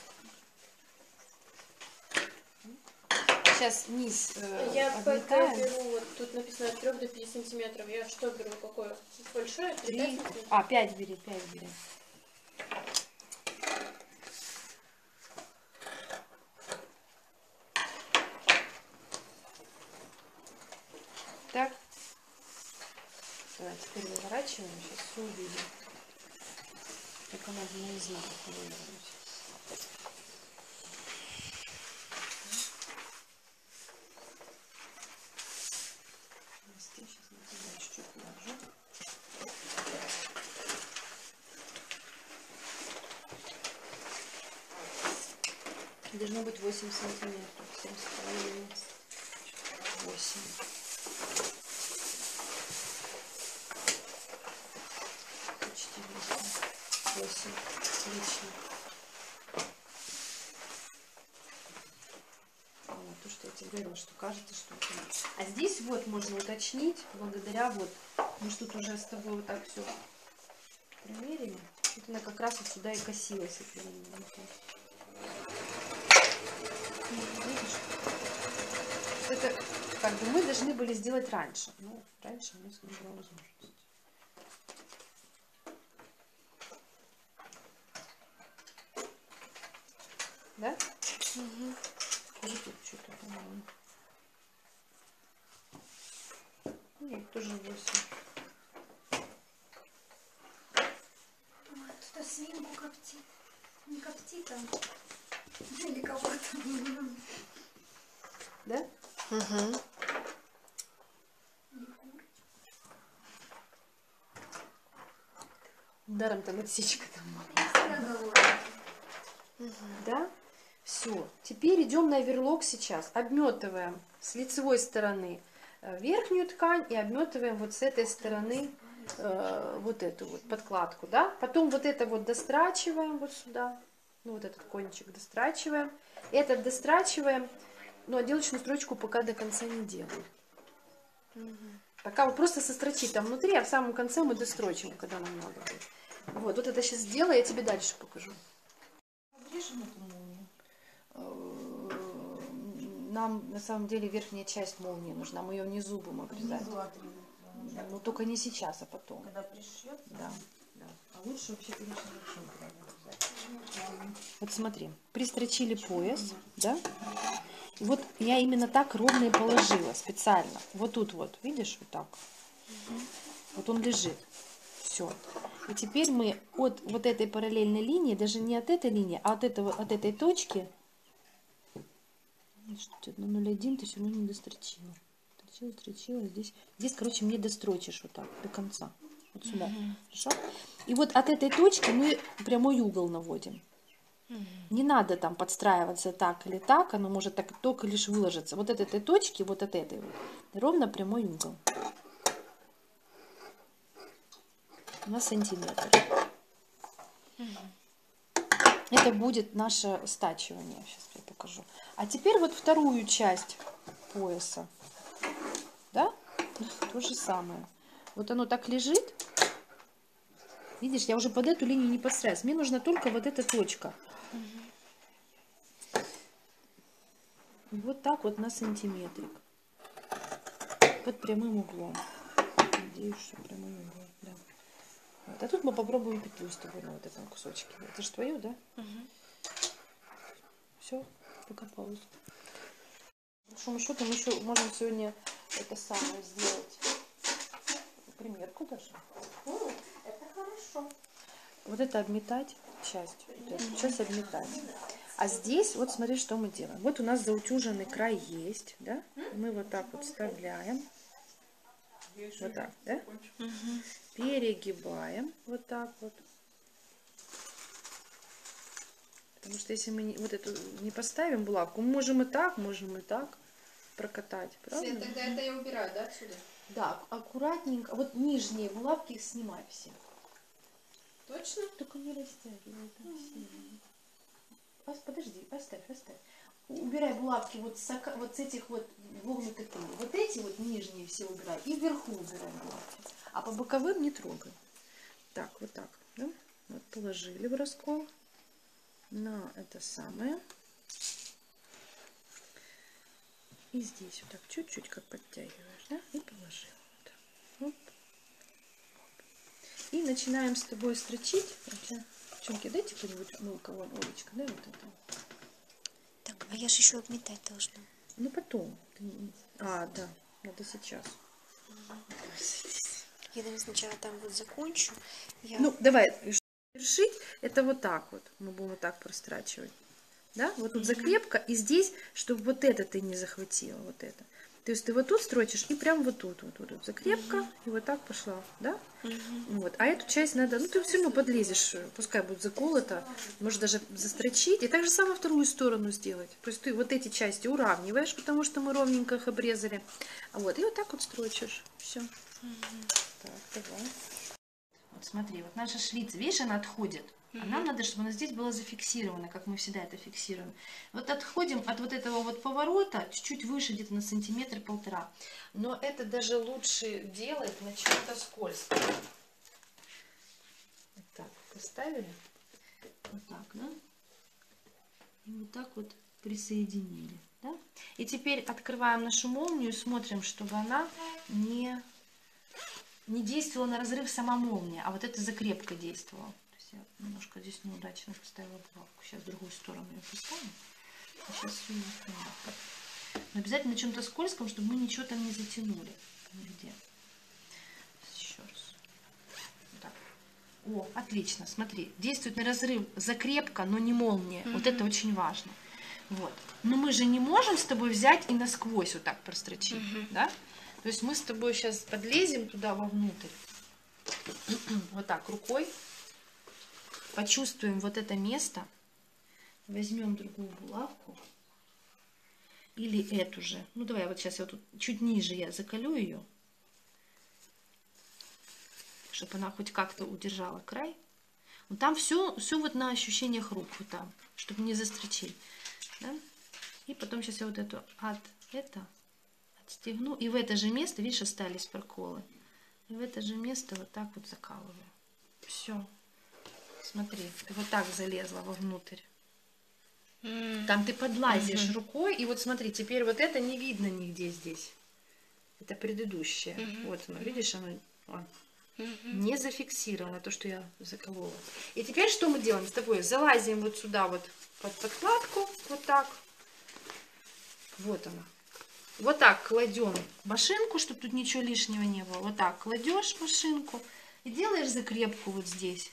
Сейчас низ обметаем. Я беру, вот тут написано от 3 до 5 сантиметров. Я что беру, какое? Большое? 3? А, 5 бери. Так. Теперь выворачиваем, сейчас все увидим. Только надо наизнанку вывернуть. Сейчас я чуть-чуть положу. Должно быть 8 сантиметров, 7,5, 8. Отлично. Вот, то, что я тебе говорила, что кажется, что... А здесь вот можно уточнить, благодаря вот... Мы же тут уже с тобой вот так все примерили. Тут она как раз вот сюда и косилась. Видишь? Это как бы мы должны были сделать раньше. Но раньше у нас не было возможности. Да? Угу. Тут что-то, по-моему. Нет. тоже 8. Кто-то свинку коптит. Не коптит, а или кого-то. Да? Угу. Даром там отсечка там. Угу. Да? Все. Теперь идем на оверлок сейчас. Обметываем с лицевой стороны верхнюю ткань и обметываем вот с этой стороны вот эту вот подкладку, да? Потом вот это вот дострачиваем вот сюда. Ну, вот этот кончик дострачиваем. Этот дострачиваем, но отделочную строчку пока до конца не делаем. Угу. Пока вот просто сострочи там внутри, а в самом конце мы дострочим, когда нам надо будет. Вот, вот это сейчас сделаю, я тебе дальше покажу. Нам на самом деле верхняя часть молнии нужна, мы ее внизу будем обрезать. Но только не сейчас, а потом. Когда пришьет? Да. Да. А лучше вообще, конечно, обрезать. Вот смотри, пристрочили пояс, да? И вот я именно так ровно и положила специально. Вот тут вот, видишь, вот так. Угу. Вот он лежит. Все. И теперь мы от вот этой параллельной линии, даже не от этой линии, а от этой точки. Что-то 0,1 ты все равно не дострочила. Дострочила, здесь. Здесь, короче, мне дострочишь вот так до конца. Вот сюда. Хорошо? И вот от этой точки мы прямой угол наводим. Не надо там подстраиваться так или так, оно может так только лишь выложиться. Вот от этой точки, вот от этой вот, ровно прямой угол. На сантиметр. Это будет наше стачивание. Сейчас я покажу. А теперь вот вторую часть пояса. Да? То же самое. Вот оно так лежит. Видишь, я уже под эту линию не подстраиваюсь. Мне нужна только вот эта точка. Вот так вот на сантиметрик. Под прямым углом. Надеюсь, что прямой угол. Да. Вот. А тут мы попробуем петлю с тобой на вот этом кусочке. Это же твое, да? Все, пока пауза. По большому счету мы еще можем сегодня это самое сделать. Примерку даже. Это хорошо. Вот это обметать часть. Вот эту часть обметать. А здесь, вот смотри, что мы делаем. Вот у нас заутюженный край есть, да? Мы вот так вот вставляем. Вот так, да? Перегибаем вот так вот. Потому что если мы не, вот эту не поставим булавку, мы можем и так прокатать. Правда? Свет, тогда это я убираю, да, отсюда? Да, аккуратненько. Вот нижние булавки их снимай все. Точно? Только не растягивай. Подожди, поставь. Убирай булавки вот с этих вот вогнутых. Вот эти вот нижние все убирай. И вверху убирай булавки. А по боковым не трогай. Так, вот так. Да? Вот положили в раскол. На это самое. И здесь вот так чуть-чуть как подтягиваешь. Да? И положил. Вот. И начинаем с тобой строчить. Девчонки, дайте кто-нибудь, ну, у кого Олечка, да, вот это. Так, а я же еще обметать должна. Ну, потом. А, да, надо сейчас. Я, наверное, сначала там вот закончу. Я... Ну, давай, решить, это вот так вот. Мы будем вот так прострачивать. Да, вот тут закрепка, и здесь, чтобы вот это ты не захватила, вот это. То есть ты вот тут строчишь, и прям вот тут закрепка, и вот так пошла, да? Вот. А эту часть надо, ну ты все равно подлезешь, пускай будет заколото, можешь даже застрочить. И так же самое вторую сторону сделать. То есть ты вот эти части уравниваешь, потому что мы ровненько их обрезали. Вот, и вот так вот строчишь. Все. Так, давай. Вот смотри, вот наша шлица, видишь, она отходит. А нам надо, чтобы она здесь была зафиксирована, как мы всегда это фиксируем. Вот отходим от вот этого вот поворота, чуть-чуть выше, где-то на 1,5 см. Но это даже лучше делать на чем-то скользком. Вот так, поставили. Вот так, да? И вот так вот присоединили. Да? И теперь открываем нашу молнию, смотрим, чтобы она не действовала на разрыв сама молния, а вот эта закрепка действовала. Я немножко здесь неудачно поставила булавку. Сейчас в другую сторону ее поставим. Сейчас все не. Но обязательно на чем-то скользком, чтобы мы ничего там не затянули. Нигде. О, отлично, смотри, действует на разрыв закрепка, но не молния. Вот это очень важно. Вот. Но мы же не можем с тобой взять и насквозь вот так прострочить, да? То есть мы с тобой сейчас подлезем туда вовнутрь, вот так рукой, почувствуем вот это место, возьмем другую булавку или эту же. Ну давай вот сейчас я тут чуть ниже я заколю ее, чтобы она хоть как-то удержала край. Вот там все вот на ощущениях рук, вот там, чтобы не застрочить. Да? И потом сейчас я вот эту отстегну. И в это же место, видишь, остались проколы. И в это же место вот так вот закалываю. Все. Смотри, ты вот так залезла вовнутрь. Там ты подлазишь рукой. И вот смотри, теперь вот это не видно нигде здесь. Это предыдущее. Вот оно, видишь, оно не зафиксировано, то, что я заколола. И теперь что мы делаем с тобой? Залазим вот сюда вот под подкладку. Вот так. Вот она. Вот так кладем машинку, чтобы тут ничего лишнего не было. Вот так кладешь машинку и делаешь закрепку вот здесь.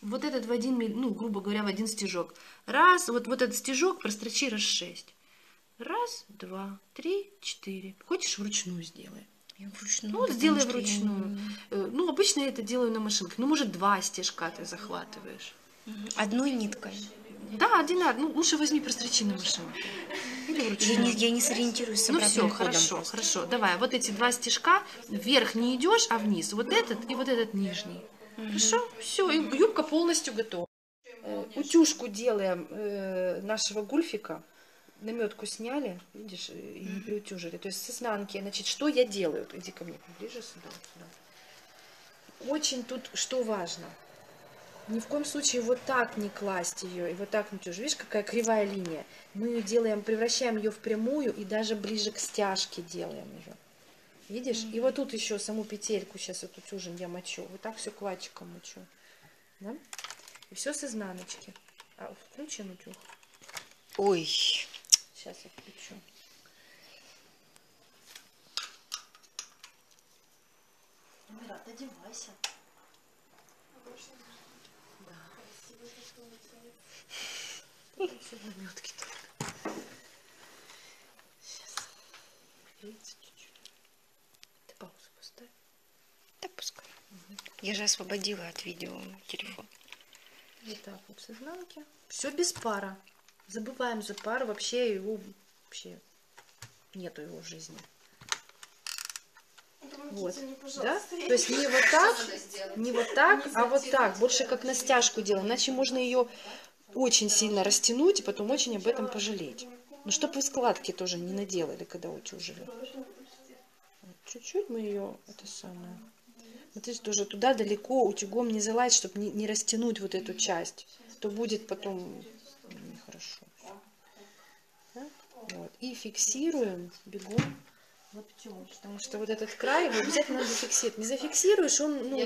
Вот этот в один, ну, грубо говоря, в один стежок. Раз, вот этот стежок прострочи раз 6. Раз, два, три, 4. Хочешь, вручную сделай. Я вручную, ну, сделай вручную. Ну, обычно я это делаю на машинке. Ну, может, 2 стежка ты захватываешь. Одной ниткой. Да, ну, лучше возьми, прострочи на машину. Я не сориентируюсь с обратным ходом. Ну все, хорошо, хорошо. Давай, вот эти 2 стежка, вверх не идешь, а вниз. Вот этот и вот этот нижний. Хорошо? Все, и юбка полностью готова. Утюжку делаем нашего гульфика. Наметку сняли, видишь, и приутюжили. То есть с изнанки. Значит, что я делаю? Иди ко мне поближе сюда. Очень тут что важно. Ни в коем случае вот так не класть ее и вот так не тяжело. Видишь, какая кривая линия? Мы ее делаем, превращаем ее в прямую и даже ближе к стяжке делаем ее. Видишь? И вот тут еще саму петельку сейчас эту тюжин я мочу. Вот так все квадчиком мочу. Да? И все с изнаночки. А, включен утюг. Ой. Сейчас я включу. Мират, одевайся. Наметки только. Сейчас. Ты паузу поставь. Да, пускай. Я же освободила от видео телефон. Вот так вот с изнанки. Все без пара. Забываем за пару. Вообще его нету его в жизни. Вот, да? То есть не вот так, не вот так, а вот так. Больше как на стяжку делаем. Иначе можно ее очень сильно растянуть и потом очень об этом пожалеть. Но чтобы вы складки тоже не наделали, когда утюжили. Чуть-чуть мы ее, это самое. Смотрите, тоже туда далеко утюгом не залазь, чтобы не растянуть вот эту часть. То будет потом нехорошо. Да? Вот. И фиксируем бегом. Потому что вот этот край его обязательно надо зафиксировать. Не зафиксируешь, он, ну,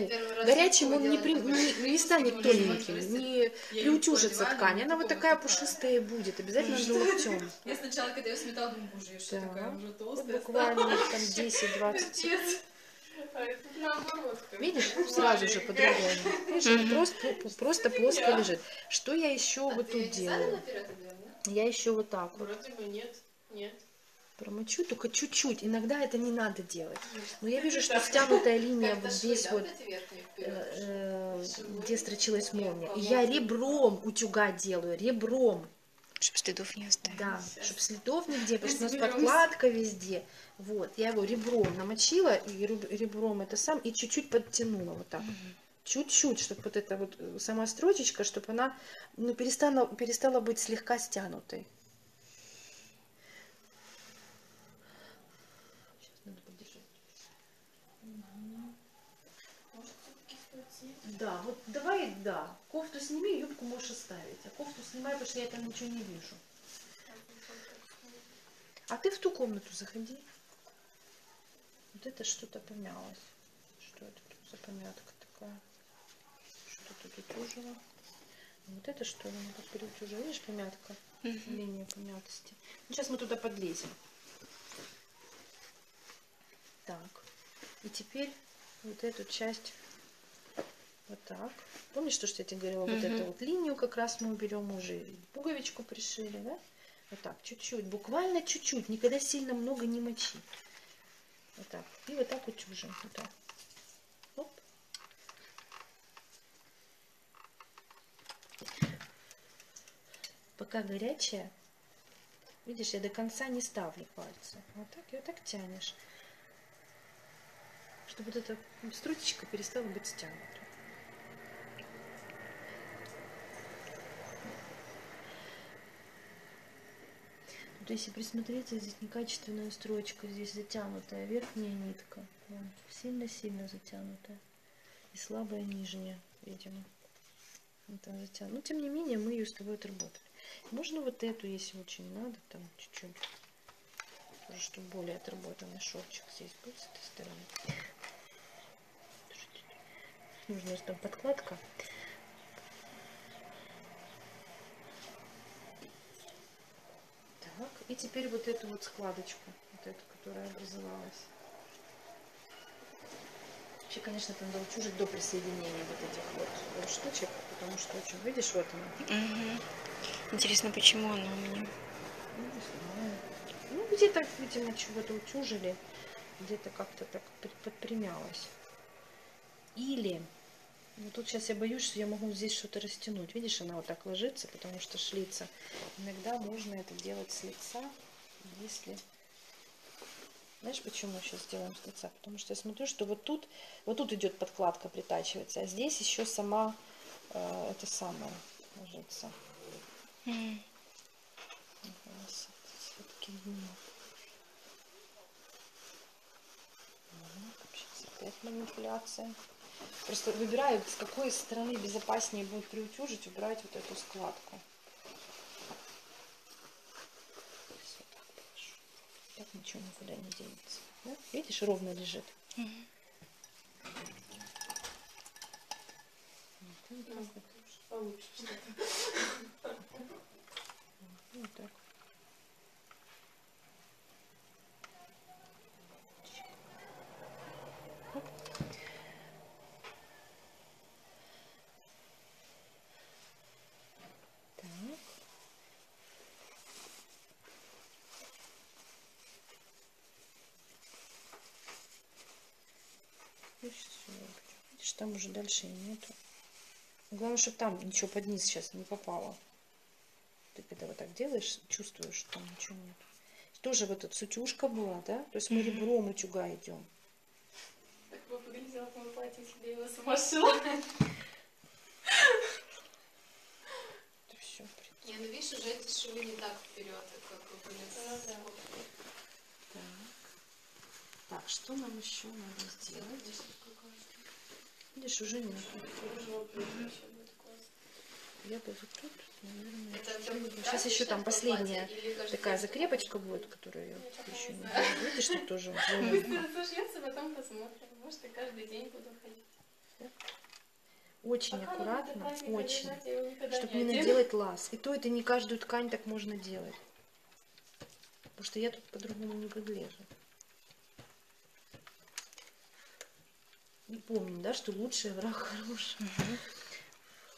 горячим он не станет тоненьким, не приутюжится ткань. Она вот такая пушистая будет, обязательно надо локтем. Я сначала, когда я сметала, думаю, боже, я что такая уже толстая. Буквально там 10-20. Видишь, сразу же по-другому. Просто плоско лежит. Что я еще вот тут делаю? Я еще вот так вот. Вроде бы нет. Промочу, только чуть-чуть. Иногда это не надо делать. Но я вижу, что стянутая линия вот здесь вот, где строчилась молния. И я ребром утюга делаю, ребром. Чтобы следов не оставить. Да, чтобы следов нигде, потому что у нас подкладка везде. Вот, я его ребром намочила, и ребром это сам, и чуть-чуть подтянула вот так. Чуть-чуть, чтобы вот эта вот сама строчечка, чтобы она, ну, перестала быть слегка стянутой. Да, вот давай, да, кофту сними, юбку можешь оставить, а кофту снимай, потому что я там ничего не вижу. А ты в ту комнату заходи. Вот это что-то помялось. Что это тут за помятка такая? Что тут утюжило? Вот это что ли? Мы тут переутюжили, видишь, помятка? Линия помятости. Ну, сейчас мы туда подлезем. Так, и теперь вот эту часть Вот так. Помнишь, что я тебе говорила? Вот эту вот линию как раз мы уберем уже. Пуговичку пришили, да? Вот так, чуть-чуть, буквально чуть-чуть. Никогда сильно много не мочи. Вот так. И вот так утюжим. Вот так. Оп. Пока горячая. Видишь, я до конца не ставлю пальцы. Вот так и вот так тянешь. Чтобы вот эта строчечка перестала быть стянутой. Вот если присмотреться, здесь некачественная строчка, здесь затянутая верхняя нитка. Сильно-сильно затянутая. И слабая нижняя, видимо. Это затянуто. Но тем не менее мы ее с тобой отработали. Можно вот эту, если очень надо, там чуть-чуть. Чтобы более отработанный шовчик здесь будет с этой стороны. Нужна там подкладка. Так, и теперь вот эту вот складочку, вот эту, которая образовалась. Вообще, конечно, там надо утюжить до присоединения вот этих вот штучек, потому что очень, видишь, вот она. Интересно, почему она у меня? Ну, не знаю. Ну, где-то, видимо, чего-то утюжили, где-то как-то так подпрямялось. Или, ну тут сейчас я боюсь, что я могу здесь что-то растянуть. Видишь, она вот так ложится, потому что шлица. Иногда можно это делать с лица, если... Знаешь, почему сейчас делаем с лица? Потому что я смотрю, что вот тут идет подкладка, притачивается, а здесь еще сама это самое ложится. Сейчас опять манипуляция. Просто выбираю, с какой стороны безопаснее будет приутюжить, убрать вот эту складку. Так ничего никуда не денется. Да? Видишь, ровно лежит. Вот так. Видишь, там уже дальше нету. Главное, чтобы там ничего под низ сейчас не попало. Ты когда вот так делаешь, чувствуешь, что там ничего нет. Тоже вот эта сутюшка была, да? То есть мы ребром утюга идем. Так бы выглядело в моем платье, если я его сама шила. Это все. Не, ну видишь, уже эти швы не так вперед, как были. Так, что нам еще надо сделать? Видишь, уже нет. Я бы вот тут, наверное... Сейчас еще там последняя такая закрепочка будет, которую я еще не знаю. Видишь, что тоже... Зашьется, потом посмотрим. Может, я каждый день буду ходить. Очень аккуратно, очень. Чтобы не наделать лаз. И то это не каждую ткань так можно делать. Потому что я тут по-другому не подлежу. Не помню, да, что лучший враг хороший.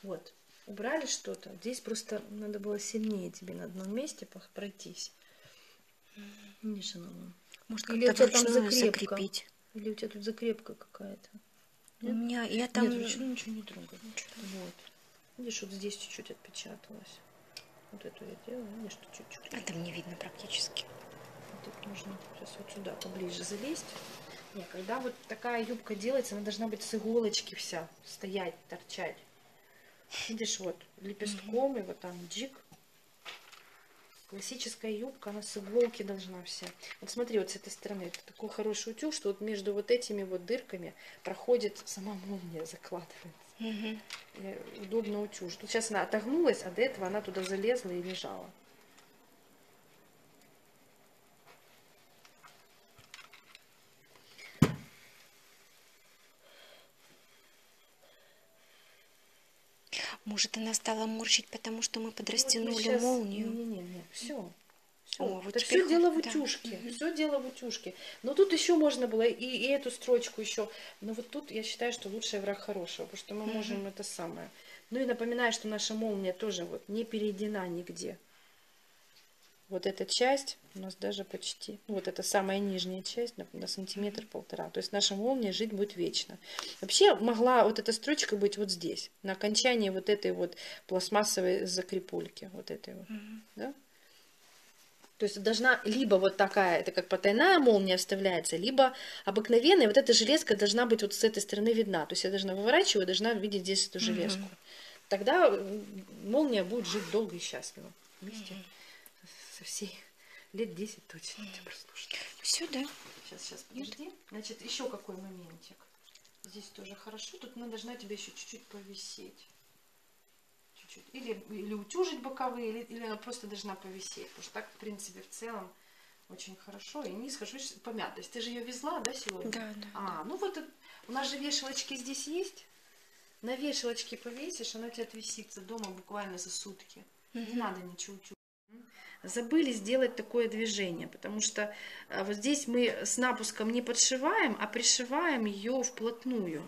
Вот. Убрали что-то. Здесь просто надо было сильнее тебе на одном месте пройтись. Видишь, она вам. Может, или у тебя там закрепить. Или у тебя тут закрепка какая-то. У меня я там. Нет, ручную ничего не трогаю. Вот. Видишь, вот здесь чуть-чуть отпечаталось. Вот эту я делаю, видишь, что чуть-чуть. А там не видно практически. Тут нужно сейчас вот сюда поближе залезть. Нет, когда вот такая юбка делается, она должна быть с иголочки вся стоять, торчать. Видишь, вот лепестком и вот там джик. Классическая юбка, она с иголки должна вся. Вот смотри, вот с этой стороны, это такой хороший утюг, что вот между вот этими вот дырками проходит сама молния, закладывается. И удобно утюжить. Вот сейчас она отогнулась, а до этого она туда залезла и лежала. Может, она стала морщить, потому что мы подрастянули молнию. Не-не-не, все. Это все дело в утюжке, да. Все дело в утюжке. Но тут еще можно было и эту строчку еще. Но вот тут я считаю, что лучший враг хорошего, потому что мы можем это самое. Ну и напоминаю, что наша молния тоже вот не переедена нигде. Вот эта часть у нас даже почти, вот эта самая нижняя часть на сантиметр-полтора. То есть наша молния жить будет вечно. Вообще могла вот эта строчка быть вот здесь, на окончании вот этой вот пластмассовой закрепульки. Вот этой вот, да? То есть должна либо вот такая, это как потайная молния вставляется, либо обыкновенная. Вот эта железка должна быть вот с этой стороны видна. То есть я должна выворачивать, должна видеть здесь эту железку. Тогда молния будет жить долго и счастливо. Вместе со всей. Лет 10 точно. Ты прослушала. Все, да. Сейчас, подожди. Значит, еще какой моментик. Здесь тоже хорошо. Тут она должна тебе еще чуть-чуть повисеть. Или утюжить боковые, или она просто должна повисеть. Потому что так, в принципе, в целом очень хорошо. И низ, хорошо, помятость. Ты же ее везла, да, сегодня? Да, да. Ну вот у нас же вешалочки здесь есть. На вешалочке повесишь, она у тебя отвисится дома буквально за сутки. Не надо ничего утюжить. Забыли сделать такое движение, потому что вот здесь мы с напуском не подшиваем, а пришиваем ее вплотную.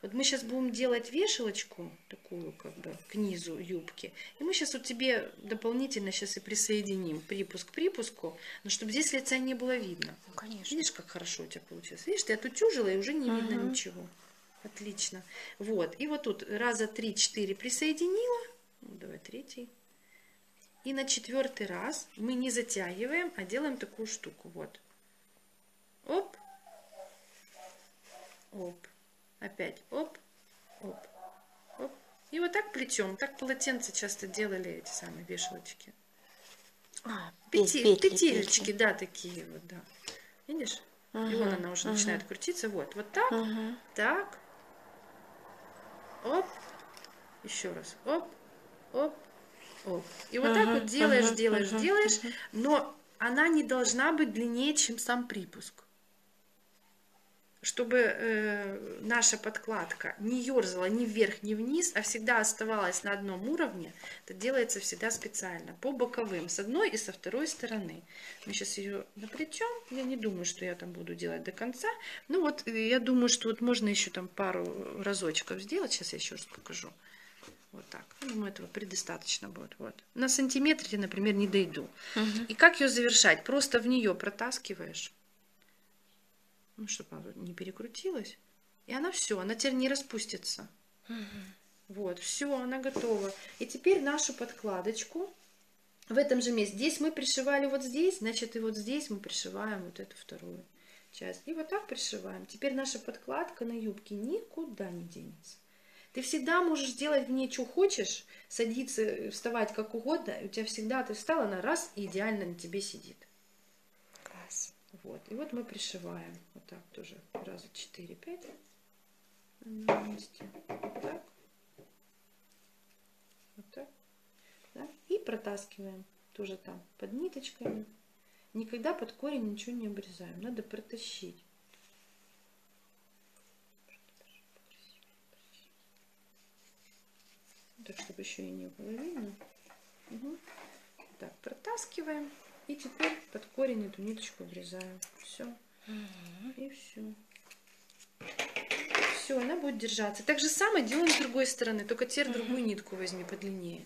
Вот мы сейчас будем делать вешалочку, такую как бы к низу юбки. И мы сейчас вот тебе дополнительно сейчас и присоединим припуск к припуску, но чтобы здесь лица не было видно. Ну, конечно. Видишь, как хорошо у тебя получилось? Видишь, ты отутюжила и уже не видно ничего. Отлично. Вот. И вот тут раза 3-4 присоединила. Ну, давай третий. И на четвертый раз мы не затягиваем, а делаем такую штуку. Вот. Оп. Оп. Опять оп, оп, оп. И вот так плетем. Так полотенца часто делали эти самые вешалочки. Петелечки, да, такие вот, да. Видишь? И вон она уже начинает крутиться. Вот, вот так, так. Оп. Еще раз. Оп, оп, оп. И вот так вот делаешь, делаешь, делаешь. Но она не должна быть длиннее, чем сам припуск. Чтобы наша подкладка не ерзала ни вверх, ни вниз, а всегда оставалась на одном уровне, это делается всегда специально, по боковым, с одной и со второй стороны. Мы сейчас ее наплетем, я не думаю, что я там буду делать до конца, ну вот я думаю, что вот можно еще там пару разочков сделать, сейчас я еще раз покажу. Вот так. Думаю, этого предостаточно будет. Вот. На сантиметре я, например, не дойду. И как ее завершать? Просто в нее протаскиваешь. Ну, чтобы она не перекрутилась. И она все, она теперь не распустится. Вот, все, она готова. И теперь нашу подкладочку в этом же месте. Здесь мы пришивали вот здесь, значит, и вот здесь мы пришиваем вот эту вторую часть. И вот так пришиваем. Теперь наша подкладка на юбке никуда не денется. Ты всегда можешь делать в ней, что хочешь, садиться, вставать как угодно. И у тебя всегда, ты встала, она раз и идеально на тебе сидит. Вот. И вот мы пришиваем. Вот так тоже. Раза 4-5. Вместе. Вот так. Вот так. Да? И протаскиваем. Тоже там под ниточками. Никогда под корень ничего не обрезаем. Надо протащить. Так, чтобы еще и не было видно. Так, протаскиваем. И теперь под корень эту ниточку врезаем. Все. И все. Все, она будет держаться. Так же самое делаем с другой стороны, только теперь другую нитку возьми подлиннее.